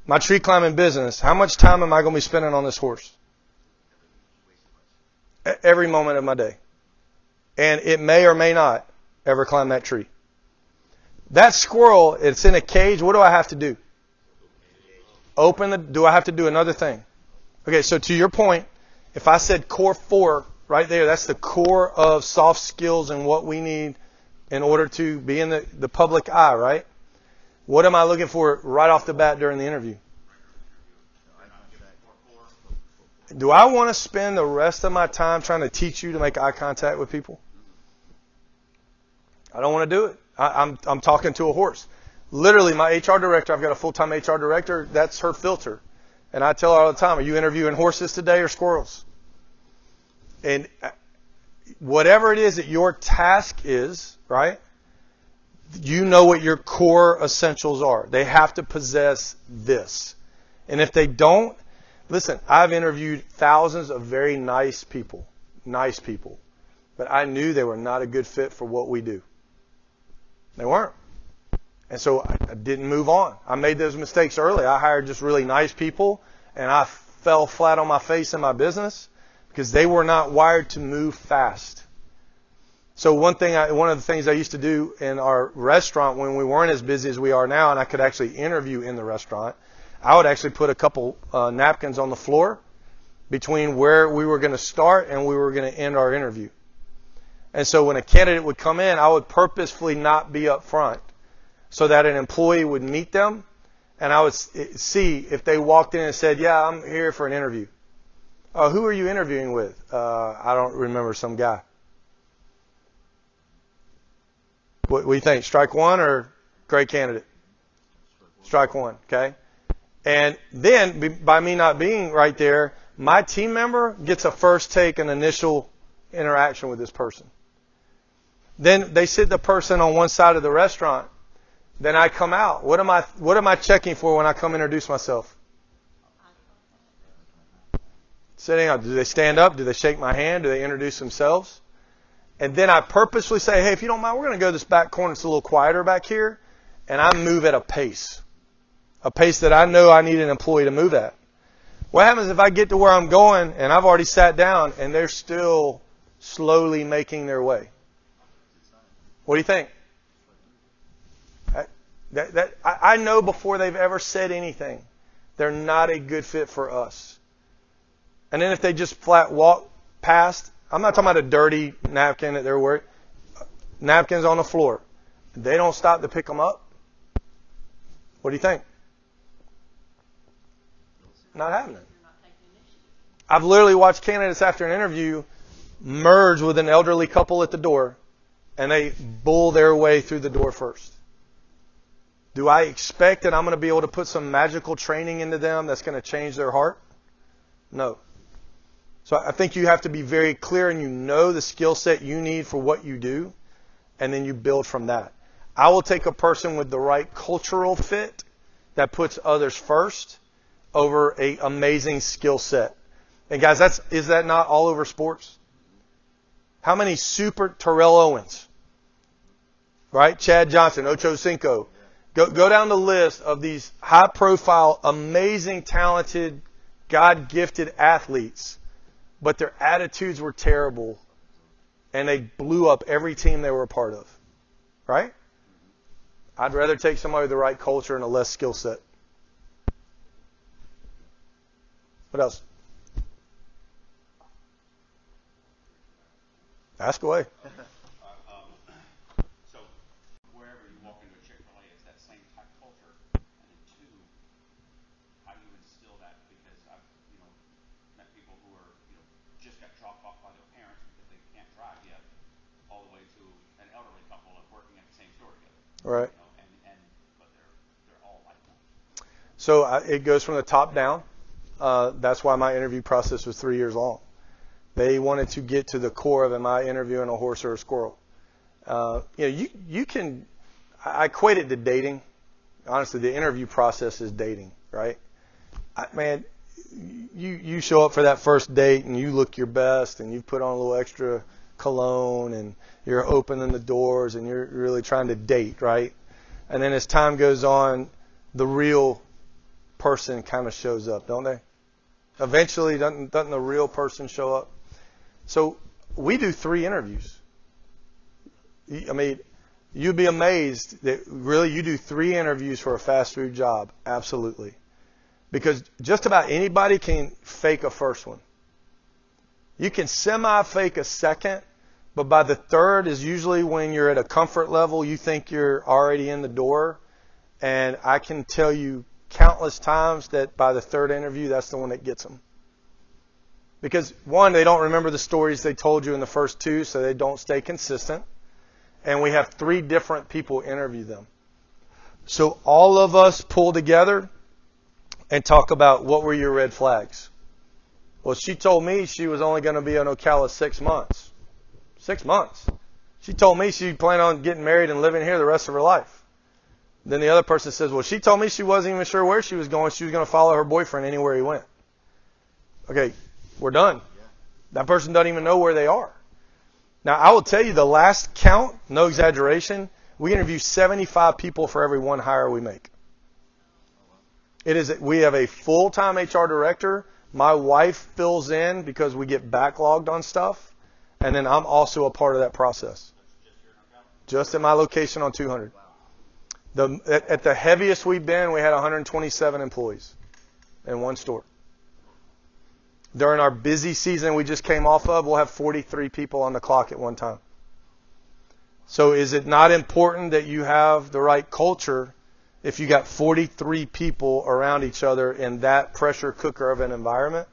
my tree climbing business. How much time am I going to be spending on this horse? Every moment of my day. And it may or may not ever climb that tree. That squirrel, it's in a cage. What do I have to do? Open the, do I have to do another thing? Okay, so to your point, if I said core four right there, that's the core of soft skills and what we need in order to be in the, the public eye, right? What am I looking for right off the bat during the interview? Do I want to spend the rest of my time trying to teach you to make eye contact with people? I don't want to do it. I, I'm, I'm talking to a horse. Literally, my H R director, I've got a full-time H R director, that's her filter. And I tell her all the time, are you interviewing horses today or squirrels? And whatever it is that your task is, right, you know what your core essentials are. They have to possess this. And if they don't, listen, I've interviewed thousands of very nice people, nice people, but I knew they were not a good fit for what we do. They weren't. And so I didn't move on. I made those mistakes early. I hired just really nice people, and I fell flat on my face in my business because they were not wired to move fast. So one thing, I, one of the things I used to do in our restaurant when we weren't as busy as we are now, and I could actually interview in the restaurant, I would actually put a couple uh, napkins on the floor between where we were going to start and we were going to end our interview. And so when a candidate would come in, I would purposefully not be up front so that an employee would meet them, and I would see if they walked in and said, "Yeah, I'm here for an interview." Uh, who are you interviewing with? Uh, I don't remember, some guy. What do you think? Strike one or great candidate? Strike one, okay? And then by me not being right there, my team member gets a first take and initial interaction with this person. Then they sit the person on one side of the restaurant. Then I come out. What am I, what am I checking for when I come introduce myself? Sitting up. Do they stand up? Do they shake my hand? Do they introduce themselves? And then I purposely say, hey, if you don't mind, we're going to go this back corner. It's a little quieter back here. And I move at a pace, a pace that I know I need an employee to move at. What happens if I get to where I'm going and I've already sat down and they're still slowly making their way? What do you think? That, that, I, I know before they've ever said anything, they're not a good fit for us. And then if they just flat walk past, I'm not talking about a dirty napkin that they're wearing. Napkins on the floor. They don't stop to pick them up. What do you think? Not happening. I've literally watched candidates after an interview merge with an elderly couple at the door, and they bull their way through the door first. Do I expect that I'm going to be able to put some magical training into them that's going to change their heart? No. So I think you have to be very clear, and you know the skill set you need for what you do, and then you build from that. I will take a person with the right cultural fit that puts others first over an amazing skill set. And guys, that's is that not all over sports? How many super Terrell Owens, right? Chad Johnson, Ocho Cinco. Go, go down the list of these high-profile, amazing, talented, God-gifted athletes, but their attitudes were terrible, and they blew up every team they were a part of, right? I'd rather take somebody with the right culture and a less skill set. What else? Ask away. Right. So I, it goes from the top down. Uh, that's why my interview process was three years long. They wanted to get to the core of, am I interviewing a horse or a squirrel? Uh, you know, you you can. I equate it to dating. Honestly, the interview process is dating, right? I, man, you you show up for that first date and you look your best and you put on a little extra cologne and you're opening the doors and you're really trying to date, right? And then as time goes on, the real person kind of shows up, don't they? Eventually, doesn't, doesn't the real person show up? So we do three interviews. I mean, you'd be amazed that really you do three interviews for a fast food job. Absolutely. Because just about anybody can fake a first one. You can semi-fake a second, but by the third is usually when you're at a comfort level. You think you're already in the door. And I can tell you countless times that by the third interview, that's the one that gets them. Because, one, they don't remember the stories they told you in the first two, so they don't stay consistent. And we have three different people interview them. So all of us pull together and talk about what were your red flags. Well, she told me she was only going to be in Ocala six months. Six months. She told me she planned on getting married and living here the rest of her life. Then the other person says, well, she told me she wasn't even sure where she was going. She was going to follow her boyfriend anywhere he went. Okay, we're done. That person doesn't even know where they are. Now, I will tell you the last count, no exaggeration, we interview seventy-five people for every one hire we make. It is, we have a full-time H R director. My wife fills in because we get backlogged on stuff. And then I'm also a part of that process. Just at my location on two hundred. The, at, at the heaviest we've been, we had one hundred twenty-seven employees in one store. During our busy season we just came off of, we'll have forty-three people on the clock at one time. So is it not important that you have the right culture if you got forty-three people around each other in that pressure cooker of an environment?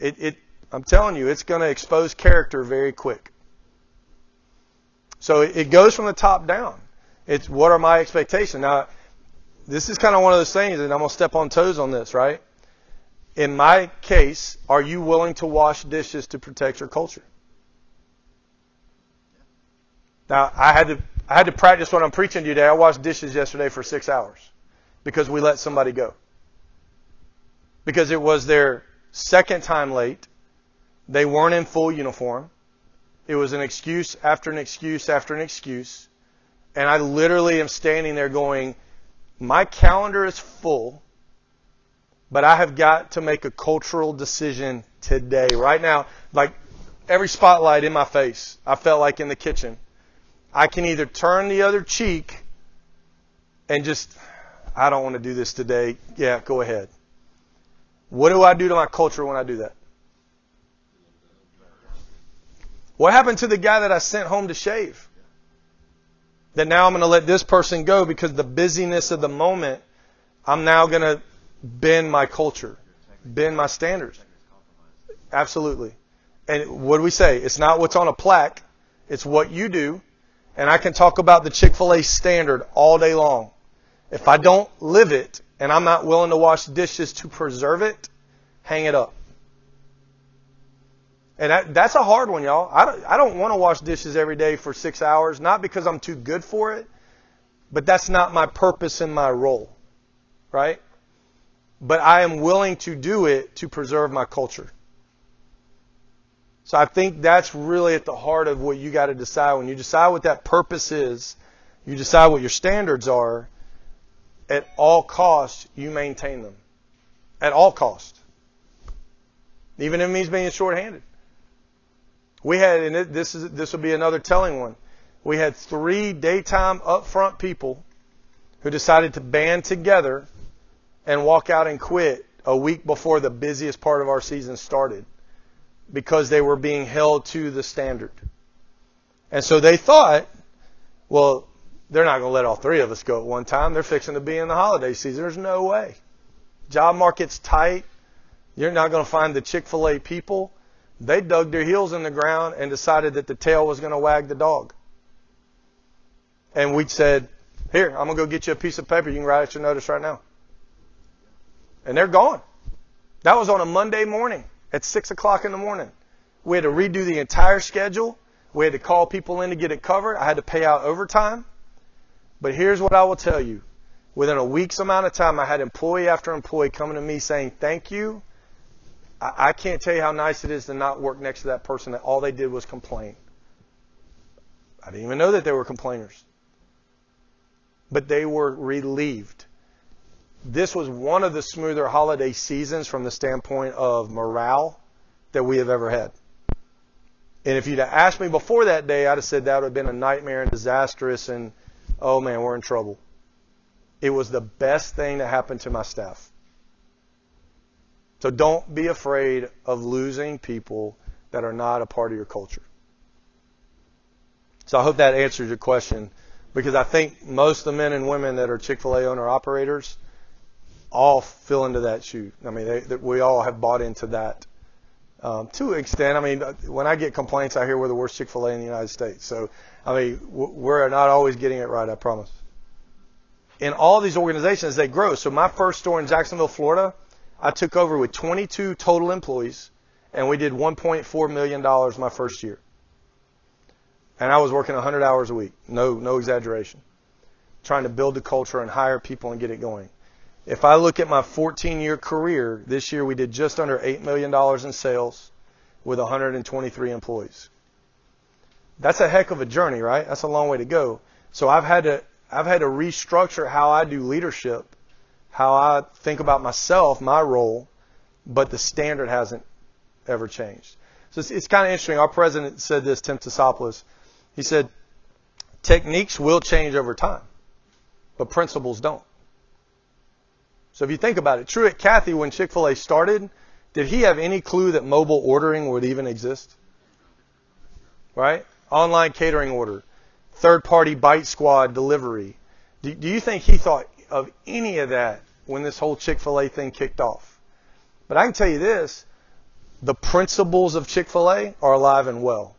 It, it, I'm telling you, it's going to expose character very quick. So it, it goes from the top down. It's what are my expectations? Now, this is kind of one of those things, and I'm going to step on toes on this, right? In my case, are you willing to wash dishes to protect your culture? Now, I had to I had to practice what I'm preaching today. I washed dishes yesterday for six hours because we let somebody go. Because it was their second time late. They weren't in full uniform. It was an excuse after an excuse after an excuse. And I literally am standing there going, my calendar is full. But I have got to make a cultural decision today, right now. Like every spotlight in my face, I felt like in the kitchen. I can either turn the other cheek and just, I don't want to do this today. Yeah, go ahead. What do I do to my culture when I do that? What happened to the guy that I sent home to shave? That now I'm going to let this person go because the busyness of the moment, I'm now going to bend my culture, bend my standards. Absolutely. And what do we say? It's not what's on a plaque. It's what you do. And I can talk about the Chick-fil-A standard all day long. If I don't live it and I'm not willing to wash dishes to preserve it, hang it up. And that, that's a hard one, y'all. I don't, I don't want to wash dishes every day for six hours, not because I'm too good for it, but that's not my purpose and my role, right? But I am willing to do it to preserve my culture. So I think that's really at the heart of what you got to decide. When you decide what that purpose is, you decide what your standards are, at all costs, you maintain them. At all costs. Even if it means being shorthanded. We had, and this is this will be another telling one, we had three daytime upfront people who decided to band together and walk out and quit a week before the busiest part of our season started because they were being held to the standard. And so they thought, well, they're not going to let all three of us go at one time. They're fixing to be in the holiday season. There's no way. Job market's tight. You're not going to find the Chick-fil-A people. They dug their heels in the ground and decided that the tail was going to wag the dog. And we said, here, I'm going to go get you a piece of paper. You can write out your notice right now. And they're gone. That was on a Monday morning at six o'clock in the morning. We had to redo the entire schedule. We had to call people in to get it covered. I had to pay out overtime. But here's what I will tell you. Within a week's amount of time, I had employee after employee coming to me saying, thank you. I, I can't tell you how nice it is to not work next to that person that all they did was complain. I didn't even know that they were complainers. but they were relieved. This was one of the smoother holiday seasons from the standpoint of morale that we have ever had. And if you'd have asked me before that day, I'd have said that would have been a nightmare and disastrous and, oh man, we're in trouble. It was the best thing that happened to my staff. So don't be afraid of losing people that are not a part of your culture. So I hope that answers your question, because I think most of the men and women that are Chick-fil-A owner-operators all fill into that shoe. I mean, they, they, we all have bought into that um, to an extent. I mean, when I get complaints, I hear we're the worst Chick-fil-A in the United States. So, I mean, we're not always getting it right, I promise. In all these organizations, they grow. So my first store in Jacksonville, Florida, I took over with twenty-two total employees, and we did one point four million dollars my first year. And I was working one hundred hours a week, no, no exaggeration, trying to build the culture and hire people and get it going. If I look at my fourteen-year career, this year we did just under eight million dollars in sales with one hundred twenty-three employees. That's a heck of a journey, right? That's a long way to go. So I've had to, I've had to restructure how I do leadership, how I think about myself, my role, but the standard hasn't ever changed. So it's, it's kind of interesting. Our president said this, Tim Tisopoulos. He said, techniques will change over time, but principles don't. So if you think about it, Truett Cathy, when Chick-fil-A started, did he have any clue that mobile ordering would even exist? Right? Online catering order, third-party bite squad delivery. Do, do you think he thought of any of that when this whole Chick-fil-A thing kicked off? But I can tell you this, the principles of Chick-fil-A are alive and well.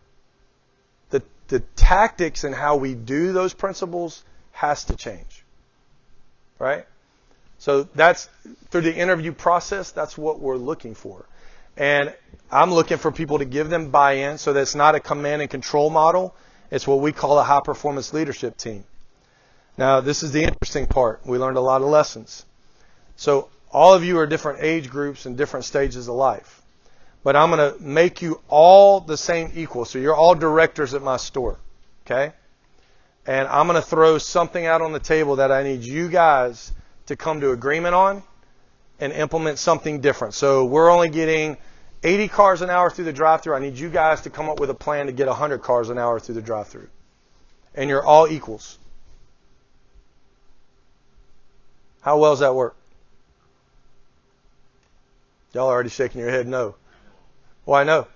The, the tactics and how we do those principles has to change. Right? So that's, through the interview process, that's what we're looking for. And I'm looking for people to give them buy-in, so that's not a command and control model. It's what we call a high-performance leadership team. Now, this is the interesting part. We learned a lot of lessons. So all of you are different age groups and different stages of life. But I'm going to make you all the same equal. So you're all directors at my store, okay? And I'm going to throw something out on the table that I need you guys to come to agreement on and implement something different. So we're only getting eighty cars an hour through the drive-thru. I need you guys to come up with a plan to get one hundred cars an hour through the drive-thru. And you're all equals. How well does that work? Y'all are already shaking your head no. Why no?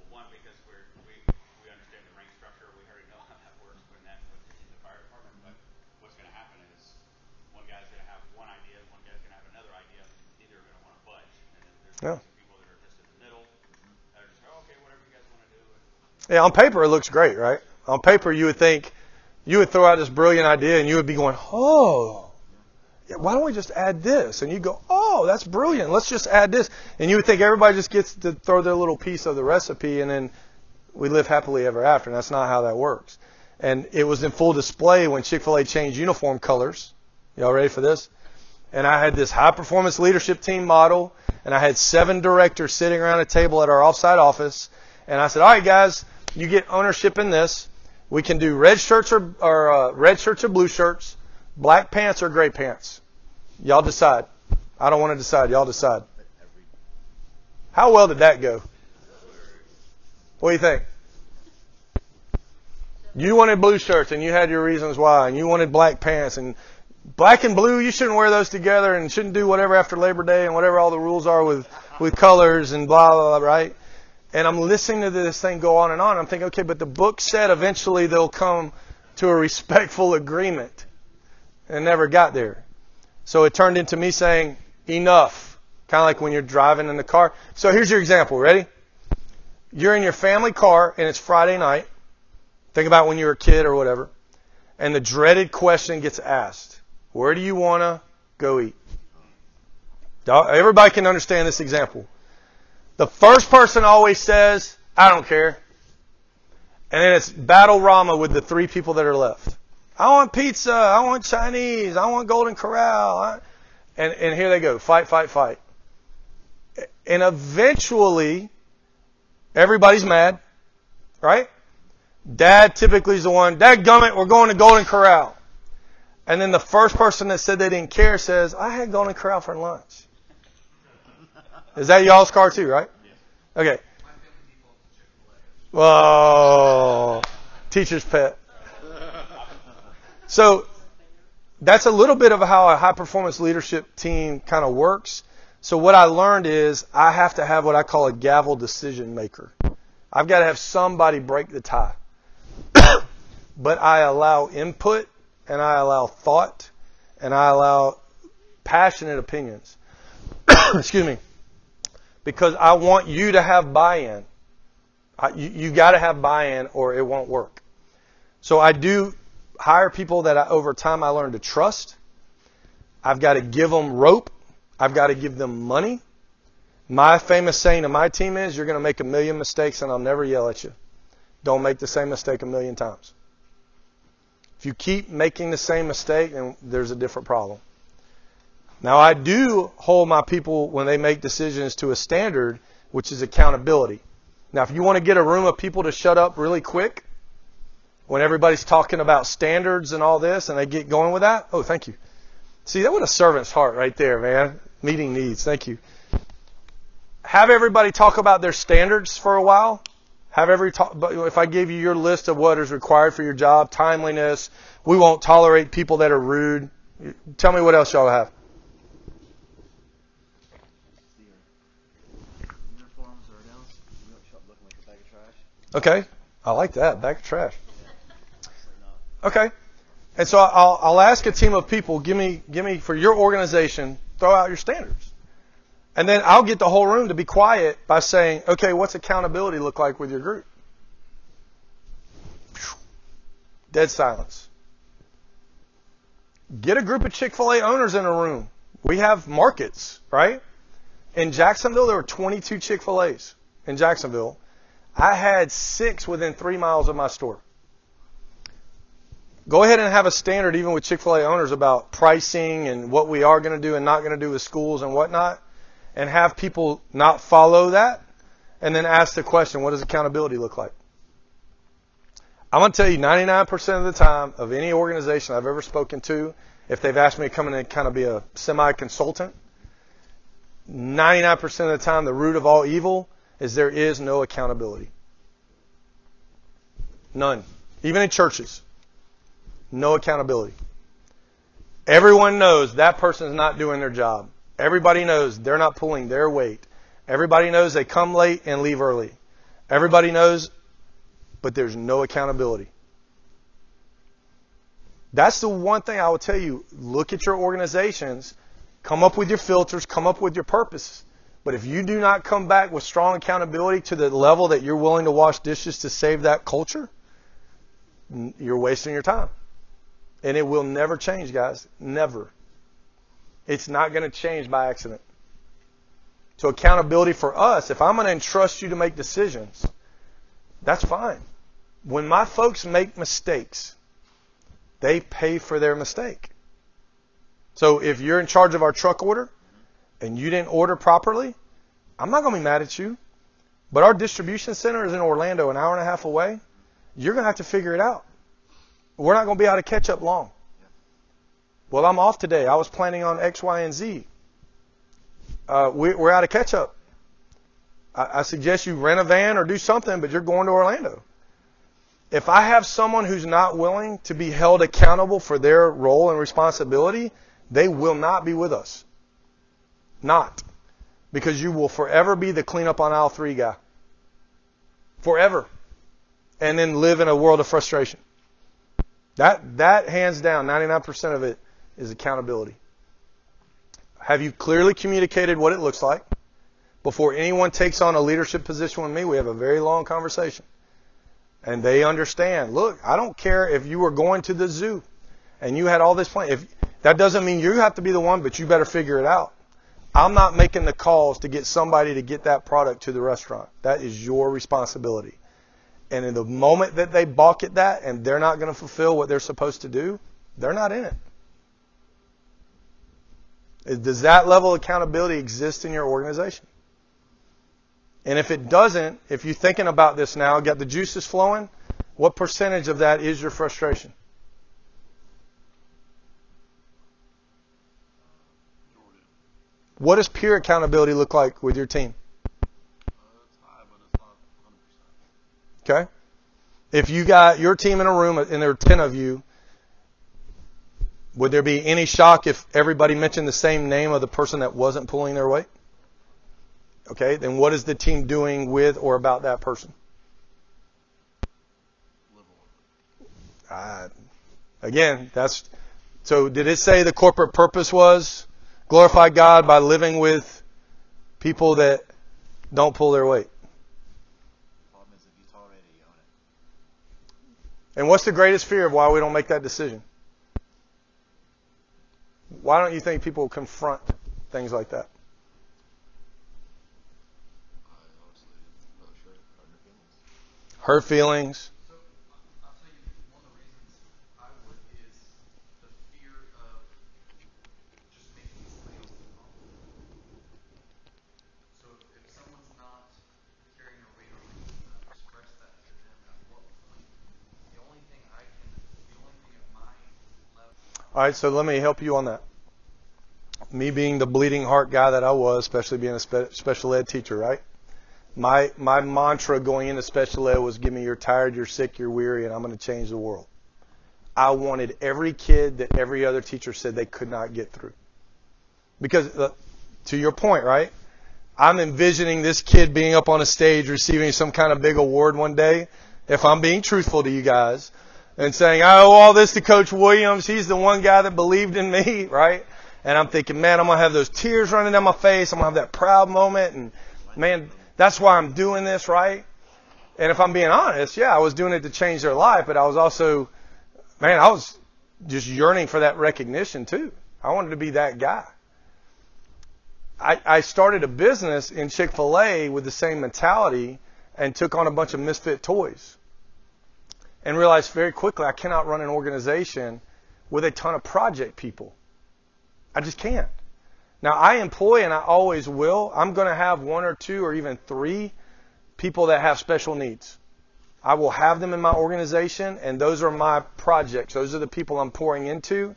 Well, one, because we're, we, we understand the rank structure. We already know how that works when that's in the fire department. But what's going to happen is, guy's going to have one idea, one guy's going to have another idea, neither are going to want to budge. And then there's yeah. people that are just in the middle that are just, oh, okay, whatever you guys want to do. Yeah, on paper it looks great, right? On paper you would think, you would throw out this brilliant idea and you would be going, oh, yeah, why don't we just add this? And you go, oh, that's brilliant, let's just add this. And you would think everybody just gets to throw their little piece of the recipe and then we live happily ever after, and that's not how that works. And it was in full display when Chick-fil-A changed uniform colors. Y'all ready for this? And I had this high-performance leadership team model, and I had seven directors sitting around a table at our offsite office. And I said, all right, guys, you get ownership in this. We can do red shirts or, or uh, red shirts or blue shirts, black pants or gray pants. Y'all decide. I don't want to decide. Y'all decide. How well did that go? What do you think? You wanted blue shirts, and you had your reasons why, and you wanted black pants, and black and blue, you shouldn't wear those together and shouldn't do whatever after Labor Day and whatever all the rules are with, with colors and blah, blah, blah, right? And I'm listening to this thing go on and on. I'm thinking, okay, but the book said eventually they'll come to a respectful agreement, and never got there. So it turned into me saying, enough, kind of like when you're driving in the car. So here's your example. Ready? You're in your family car, and it's Friday night. Think about when you were a kid or whatever. And the dreaded question gets asked. Where do you want to go eat? Everybody can understand this example. The first person always says, I don't care. And then it's battle rama with the three people that are left. I want pizza. I want Chinese. I want Golden Corral. And, and here they go. Fight, fight, fight. And eventually, everybody's mad. Right? Dad typically is the one, dadgummit, we're going to Golden Corral. And then the first person that said they didn't care says, I had Golden Corral for lunch. Is that y'all's car too, right? Yeah. Okay. Whoa. Teacher's pet. So that's a little bit of how a high-performance leadership team kind of works. So what I learned is I have to have what I call a gavel decision maker. I've got to have somebody break the tie. But I allow input, and I allow thought, and I allow passionate opinions. Excuse me. Because I want you to have buy-in. You, you got to have buy-in or it won't work. So I do hire people that I, over time I learn to trust. I've got to give them rope. I've got to give them money. My famous saying to my team is, you're going to make a million mistakes and I'll never yell at you. Don't make the same mistake a million times. If you keep making the same mistake, then there's a different problem. Now, I do hold my people when they make decisions to a standard, which is accountability. Now, if you want to get a room of people to shut up really quick, when everybody's talking about standards and all this and they get going with that, oh, thank you. See, that was a servant's heart right there, man. Meeting needs, thank you. Have everybody talk about their standards for a while. Have every talk, but if I gave you your list of what is required for your job, timeliness, we won't tolerate people that are rude. Tell me what else y'all have. Okay, I like that, bag of trash. Okay, and so I'll, I'll ask a team of people, give me, give me for your organization, throw out your standards. And then I'll get the whole room to be quiet by saying, okay, what's accountability look like with your group? Dead silence. Get a group of Chick-fil-A owners in a room. We have markets, right? In Jacksonville, there were twenty-two Chick-fil-A's in Jacksonville. I had six within three miles of my store. Go ahead and have a standard even with Chick-fil-A owners about pricing and what we are going to do and not going to do with schools and whatnot, and have people not follow that, and then ask the question, what does accountability look like? I'm going to tell you ninety-nine percent of the time of any organization I've ever spoken to, if they've asked me to come in and kind of be a semi-consultant, ninety-nine percent of the time the root of all evil is there is no accountability. None. Even in churches. No accountability. Everyone knows that person's not doing their job. Everybody knows they're not pulling their weight. Everybody knows they come late and leave early. Everybody knows, but there's no accountability. That's the one thing I will tell you. Look at your organizations. Come up with your filters. Come up with your purposes. But if you do not come back with strong accountability to the level that you're willing to wash dishes to save that culture, you're wasting your time. And it will never change, guys. Never. It's not going to change by accident. So accountability for us, if I'm going to entrust you to make decisions, that's fine. When my folks make mistakes, they pay for their mistake. So if you're in charge of our truck order, and you didn't order properly, I'm not going to be mad at you. But our distribution center is in Orlando, an hour and a half away. You're going to have to figure it out. We're not going to be able to catch up long. Well, I'm off today. I was planning on X, Y, and Z. Uh, we, we're out of catch up. I, I suggest you rent a van or do something, but you're going to Orlando. If I have someone who's not willing to be held accountable for their role and responsibility, they will not be with us. Not. Because you will forever be the cleanup on aisle three guy. Forever. And then live in a world of frustration. That, that hands down, ninety-nine percent of it is accountability. Have you clearly communicated what it looks like? Before anyone takes on a leadership position with me, we have a very long conversation. And they understand, look, I don't care if you were going to the zoo and you had all this plan. If, that doesn't mean you have to be the one, but you better figure it out. I'm not making the calls to get somebody to get that product to the restaurant. That is your responsibility. And in the moment that they balk at that and they're not going to fulfill what they're supposed to do, they're not in it. Does that level of accountability exist in your organization? And if it doesn't, if you're thinking about this now, got the juices flowing, what percentage of that is your frustration? What does peer accountability look like with your team? Okay. If you got your team in a room and there are ten of you, would there be any shock if everybody mentioned the same name of the person that wasn't pulling their weight? Okay, then what is the team doing with or about that person? Uh, again, that's so did it say the corporate purpose was glorify God by living with people that don't pull their weight? And what's the greatest fear of why we don't make that decision? Why don't you think people confront things like that? Her feelings. So, I'll tell you, one of the reasons I would is the fear of just making things wrong. So, if, if someone's not carrying a weight or not express that to them, that's what the only thing I can, the only thing at my level. All right, so let me help you on that. Me being the bleeding heart guy that I was, especially being a spe special ed teacher, right? My my mantra going into special ed was, give me you're tired, you're sick, you're weary, and I'm going to change the world. I wanted every kid that every other teacher said they could not get through. Because, uh, to your point, right, I'm envisioning this kid being up on a stage receiving some kind of big award one day, if I'm being truthful to you guys, and saying, I owe all this to Coach Williams. He's the one guy that believed in me, right? And I'm thinking, man, I'm going to have those tears running down my face. I'm going to have that proud moment, and, man, that's why I'm doing this, right? And if I'm being honest, yeah, I was doing it to change their life, but I was also, man, I was just yearning for that recognition too. I wanted to be that guy. I, I started a business in Chick-fil-A with the same mentality and took on a bunch of misfit toys and realized very quickly I cannot run an organization with a ton of project people. I just can't. Now, I employ, and I always will, I'm going to have one or two or even three people that have special needs. I will have them in my organization, and those are my projects. Those are the people I'm pouring into,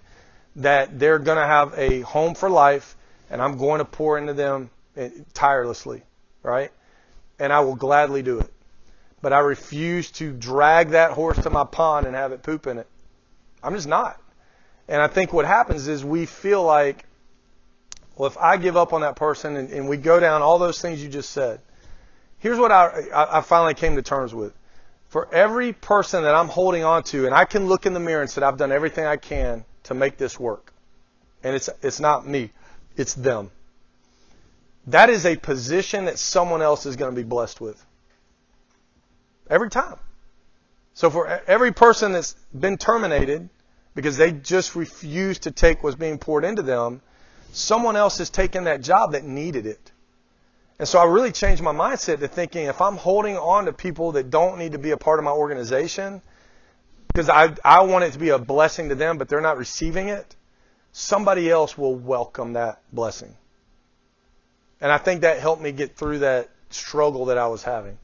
that they're going to have a home for life, and I'm going to pour into them tirelessly, right? And I will gladly do it. But I refuse to drag that horse to my pond and have it poop in it. I'm just not. And I think what happens is we feel like, well, if I give up on that person and, and we go down all those things you just said, here's what I, I finally came to terms with. For every person that I'm holding on to, and I can look in the mirror and say, I've done everything I can to make this work. And it's, it's not me. It's them. That is a position that someone else is going to be blessed with. Every time. So for every person that's been terminated because they just refuse to take what's being poured into them, someone else has taken that job that needed it. And so I really changed my mindset to thinking, if I'm holding on to people that don't need to be a part of my organization, because I, I want it to be a blessing to them, but they're not receiving it, somebody else will welcome that blessing. And I think that helped me get through that struggle that I was having.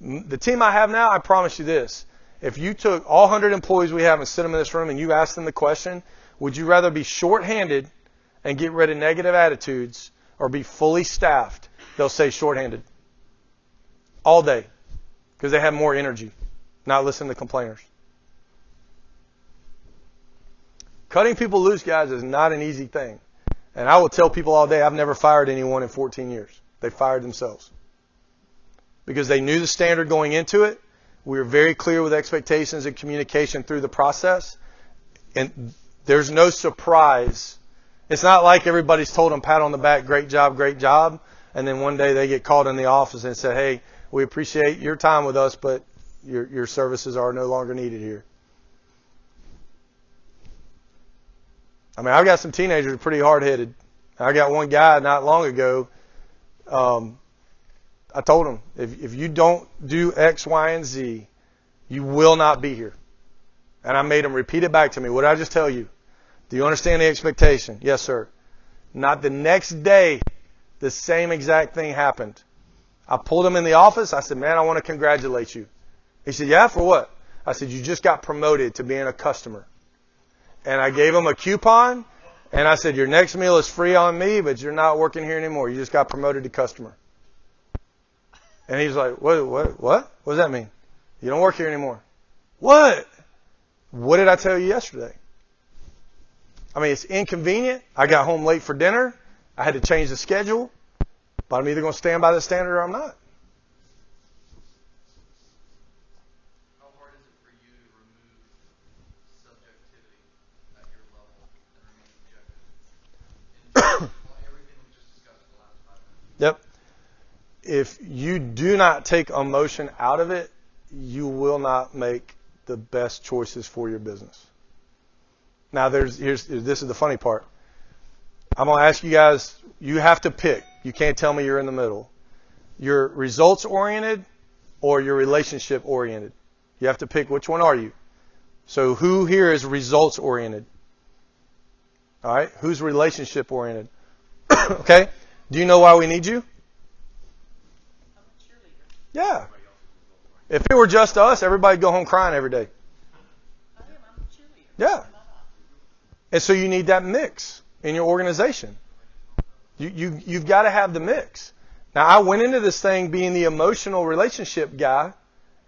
The team I have now, I promise you this. If you took all one hundred employees we have and sit them in this room and you asked them the question, would you rather be shorthanded and get rid of negative attitudes or be fully staffed, they'll say shorthanded all day because they have more energy, not listen to complainers. Cutting people loose, guys, is not an easy thing. And I will tell people all day, I've never fired anyone in fourteen years. They fired themselves because they knew the standard going into it. We were very clear with expectations and communication through the process. And there's no surprise. It's not like everybody's told them, pat on the back, great job, great job. And then one day they get called in the office and said, hey, we appreciate your time with us, but your, your services are no longer needed here. I mean, I've got some teenagers pretty hard-headed. I got one guy not long ago. Um, I told him, if, if you don't do X, Y, and Z, you will not be here. And I made him repeat it back to me. What did I just tell you? Do you understand the expectation? Yes, sir. Not the next day, the same exact thing happened. I pulled him in the office. I said, man, I want to congratulate you. He said, yeah, for what? I said, you just got promoted to being a customer. And I gave him a coupon And I said, your next meal is free on me, but you're not working here anymore. You just got promoted to customer. And he's like, what, what, what? What does that mean? You don't work here anymore. What? What did I tell you yesterday? I mean, it's inconvenient. I got home late for dinner. I had to change the schedule. But I'm either going to stand by the standard or I'm not. How hard is it for you to remove subjectivity at your level and remain objective? Everything we just discussed the last five minutes. Yep. If you do not take emotion out of it, you will not make the best choices for your business. Now, there's here's this is the funny part. I'm going to ask you guys, you have to pick. You can't tell me you're in the middle. You're results-oriented or you're relationship-oriented. You have to pick which one are you. So who here is results-oriented? All right. Who's relationship-oriented? Okay. Do you know why we need you? I'm a cheerleader. Yeah. If it were just us, everybody would go home crying every day. I am. I'm a cheerleader. Yeah. And so you need that mix in your organization. You, you, you've got to have the mix. Now, I went into this thing being the emotional relationship guy,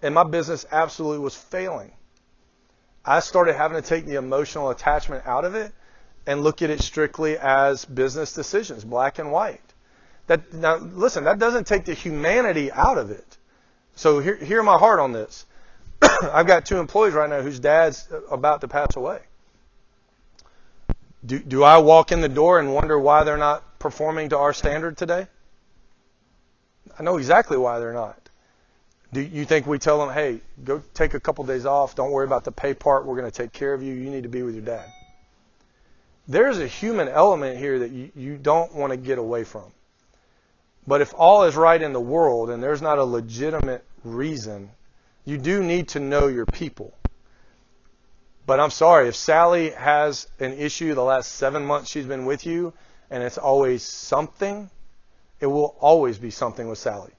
and my business absolutely was failing. I started having to take the emotional attachment out of it and look at it strictly as business decisions, black and white. That, now, listen, that doesn't take the humanity out of it. So hear, hear my heart on this. I've got two employees right now whose dad's about to pass away. Do, do I walk in the door and wonder why they're not performing to our standard today? I know exactly why they're not. Do you think we tell them, hey, go take a couple days off. Don't worry about the pay part. We're going to take care of you. You need to be with your dad. There's a human element here that you, you don't want to get away from. But if all is right in the world and there's not a legitimate reason, you do need to know your people. But I'm sorry, if Sally has an issue the last seven months she's been with you and it's always something, it will always be something with Sally.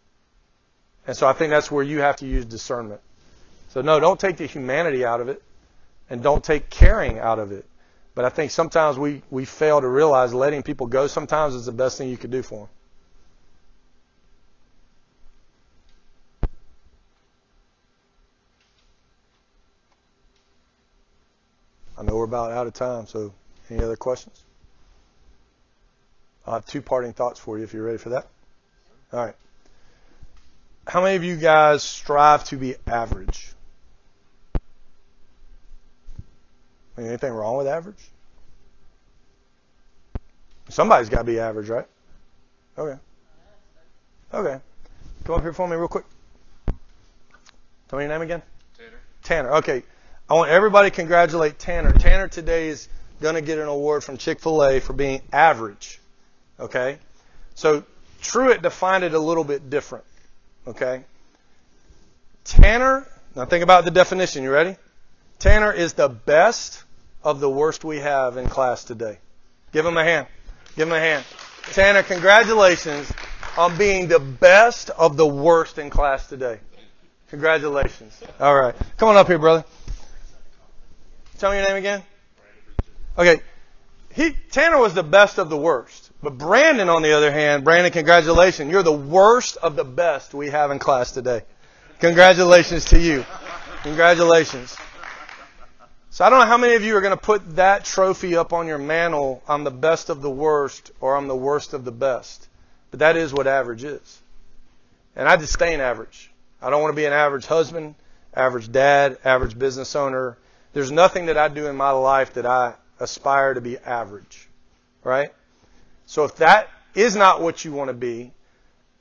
And so I think that's where you have to use discernment. So no, don't take the humanity out of it and don't take caring out of it. But I think sometimes we, we fail to realize letting people go sometimes is the best thing you could do for them. I know we're about out of time, so any other questions? I'll have two parting thoughts for you if you're ready for that. All right. How many of you guys strive to be average? I mean, anything wrong with average? Somebody's got to be average, right? Okay. Okay. Come up here for me real quick. Tell me your name again. Tanner. Tanner, okay. I want everybody to congratulate Tanner. Tanner today is going to get an award from Chick-fil-A for being average, okay? So Truett defined it a little bit different, okay? Tanner, now think about the definition. You ready? Tanner is the best of the worst we have in class today. Give him a hand. Give him a hand. Tanner, congratulations on being the best of the worst in class today. Congratulations. All right. Come on up here, brother. Tell me your name again. Okay. He, Tanner was the best of the worst. But Brandon, on the other hand, Brandon, congratulations. You're the worst of the best we have in class today. Congratulations to you. Congratulations. So I don't know how many of you are going to put that trophy up on your mantle. I'm the best of the worst or I'm the worst of the best. But that is what average is. And I disdain average. I don't want to be an average husband, average dad, average business owner. There's nothing that I do in my life that I aspire to be average, right? So if that is not what you want to be,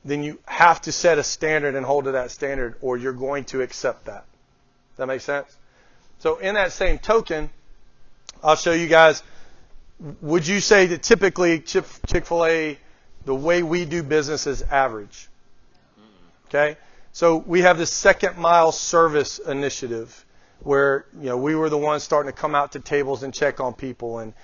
then you have to set a standard and hold to that standard or you're going to accept that. Does that make sense? So in that same token, I'll show you guys, would you say that typically Chick-fil-A, the way we do business is average? Okay? So we have this second mile service initiative, where you know we were the ones starting to come out to tables and check on people, and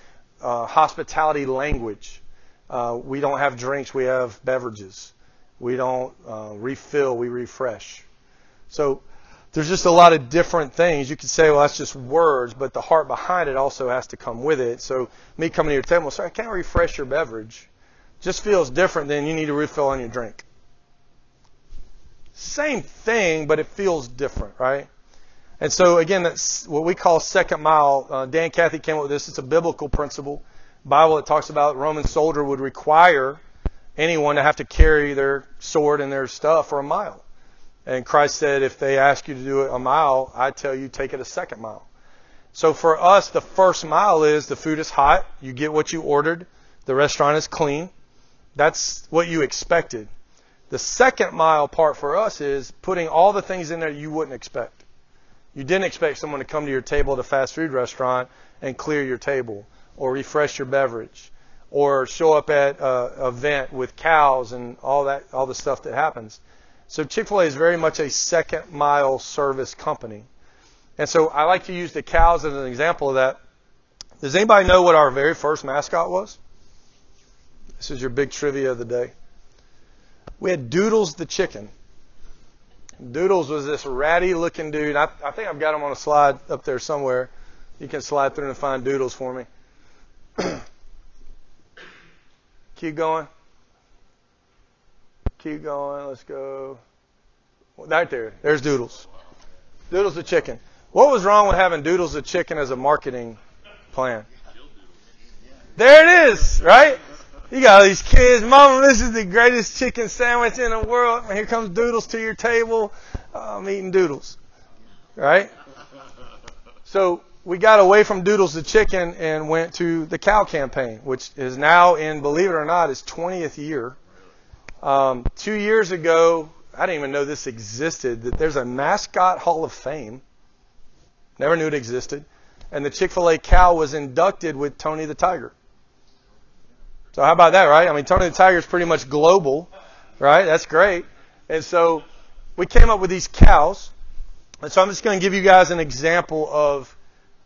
uh, hospitality language. Uh, we don't have drinks, we have beverages. We don't uh, refill, we refresh. So there's just a lot of different things. You could say, well, that's just words, but the heart behind it also has to come with it. So me coming to your table, sorry, I can't refresh your beverage. Just feels different than you need to refill on your drink. Same thing, but it feels different, right? And so, again, that's what we call second mile. Uh, Dan Cathy came up with this. It's a biblical principle. Bible, it talks about a Roman soldier would require anyone to have to carry their sword and their stuff for a mile. And Christ said, if they ask you to do it a mile, I tell you, take it a second mile. So for us, the first mile is the food is hot. You get what you ordered. The restaurant is clean. That's what you expected. The second mile part for us is putting all the things in there you wouldn't expect. You didn't expect someone to come to your table at a fast food restaurant and clear your table or refresh your beverage or show up at a event with cows and all that, all the stuff that happens. So Chick-fil-A is very much a second mile service company. And so I like to use the cows as an example of that. Does anybody know what our very first mascot was? This is your big trivia of the day. We had Doodles the chicken. Doodles was this ratty looking dude. I, I think I've got him on a slide up there somewhere. You can slide through and find Doodles for me. Keep going. Keep going. Let's go. Right there. There's Doodles. Doodles the chicken. What was wrong with having Doodles the chicken as a marketing plan? There it is, right? You got all these kids. Mama, this is the greatest chicken sandwich in the world. Here comes Doodles to your table. Uh, I'm eating Doodles, right? So we got away from Doodles the chicken and went to the cow campaign, which is now in, believe it or not, its twentieth year. Um, two years ago, I didn't even know this existed, that there's a Mascot Hall of Fame. Never knew it existed. And the Chick-fil-A cow was inducted with Tony the Tiger. So how about that, right? I mean, Tony the Tiger is pretty much global, right? That's great. And so we came up with these cows. And so I'm just going to give you guys an example of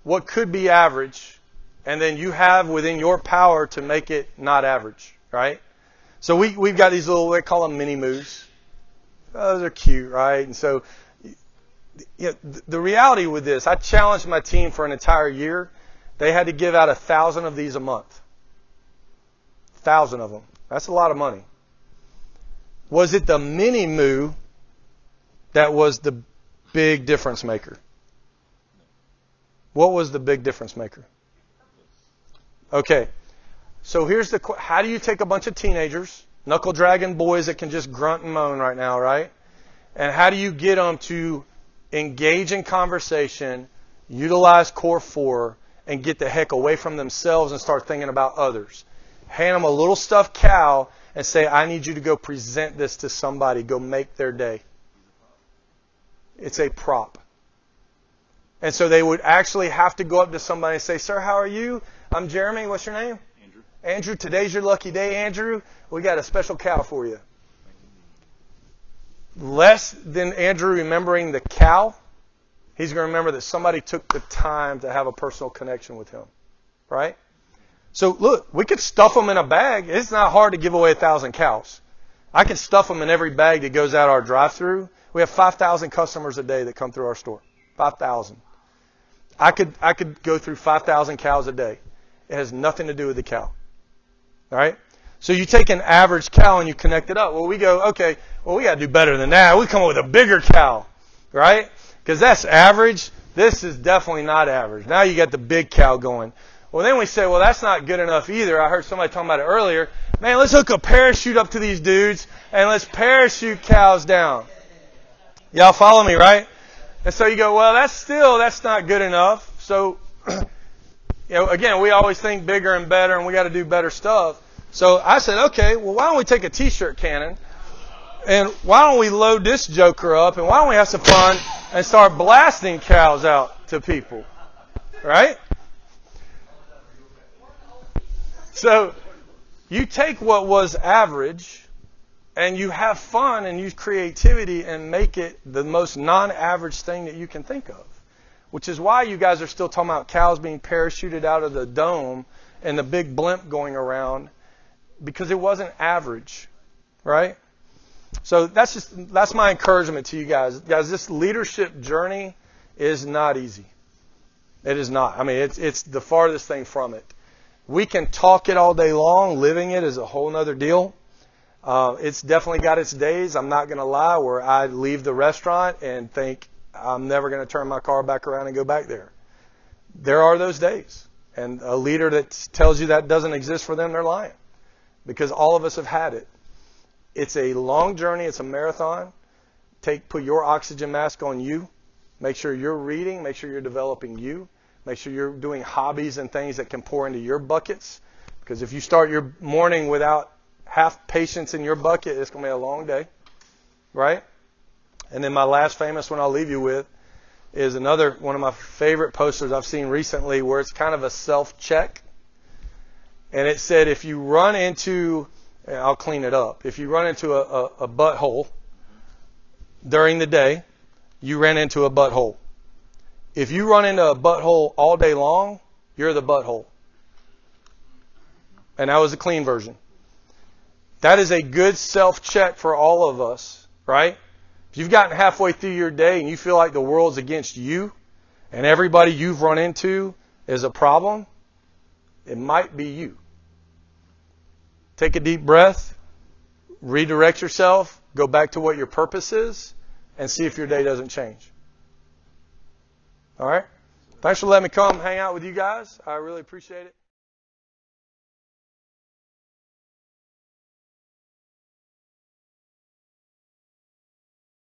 what could be average, and then you have within your power to make it not average, right? So we, we've got these little, they call them mini moves. Those are cute, right? And so you know, the reality with this, I challenged my team for an entire year. They had to give out a thousand of these a month. Thousand of them. That's a lot of money. Was it the mini moo that was the big difference maker? What was the big difference maker? Okay. So here's the, how do you take a bunch of teenagers, knuckle dragging boys that can just grunt and moan right now, right? And how do you get them to engage in conversation, utilize core four, and get the heck away from themselves and start thinking about others? Hand them a little stuffed cow and say, I need you to go present this to somebody. Go make their day. It's a prop. And so they would actually have to go up to somebody and say, sir, how are you? I'm Jeremy. What's your name? Andrew. Andrew, today's your lucky day, Andrew. We got a special cow for you. Less than Andrew remembering the cow, he's going to remember that somebody took the time to have a personal connection with him, right? So, look, we could stuff them in a bag. It's not hard to give away one thousand cows. I can stuff them in every bag that goes out our drive-through. We have five thousand customers a day that come through our store. five thousand. I could I could go through five thousand cows a day. It has nothing to do with the cow. All right? So you take an average cow and you connect it up. Well, we go, okay, well, we got to do better than that. We come up with a bigger cow, right? Because that's average. This is definitely not average. Now you got the big cow going. Well, then we say, well, that's not good enough either. I heard somebody talking about it earlier. Man, let's hook a parachute up to these dudes and let's parachute cows down. Y'all follow me, right? And so you go, well, that's still, that's not good enough. So, you know, again, we always think bigger and better and we got to do better stuff. So I said, okay, well, why don't we take a T-shirt cannon and why don't we load this joker up and why don't we have some fun and start blasting cows out to people, right? So you take what was average and you have fun and use creativity and make it the most non-average thing that you can think of, which is why you guys are still talking about cows being parachuted out of the dome and the big blimp going around because it wasn't average, right? So that's just that's my encouragement to you guys. Guys, this leadership journey is not easy. It is not. I mean, it's it's the farthest thing from it. We can talk it all day long. Living it is a whole other deal. Uh, it's definitely got its days, I'm not going to lie, where I leave the restaurant and think I'm never going to turn my car back around and go back there. There are those days. And a leader that tells you that doesn't exist for them, they're lying. Because all of us have had it. It's a long journey. It's a marathon. Take, put your oxygen mask on you. Make sure you're reading. Make sure you're developing you. Make sure you're doing hobbies and things that can pour into your buckets. Because if you start your morning without half patience in your bucket, it's going to be a long day. Right? And then my last famous one I'll leave you with is another one of my favorite posters I've seen recently, where it's kind of a self-check. And it said, if you run into... and I'll clean it up. If you run into a, a, a butthole during the day, you ran into a butthole. If you run into a butthole all day long, you're the butthole. And that was a clean version. That is a good self-check for all of us, right? If you've gotten halfway through your day and you feel like the world's against you and everybody you've run into is a problem, it might be you. Take a deep breath, redirect yourself, go back to what your purpose is, and see if your day doesn't change. All right? Thanks for letting me come hang out with you guys. I really appreciate it.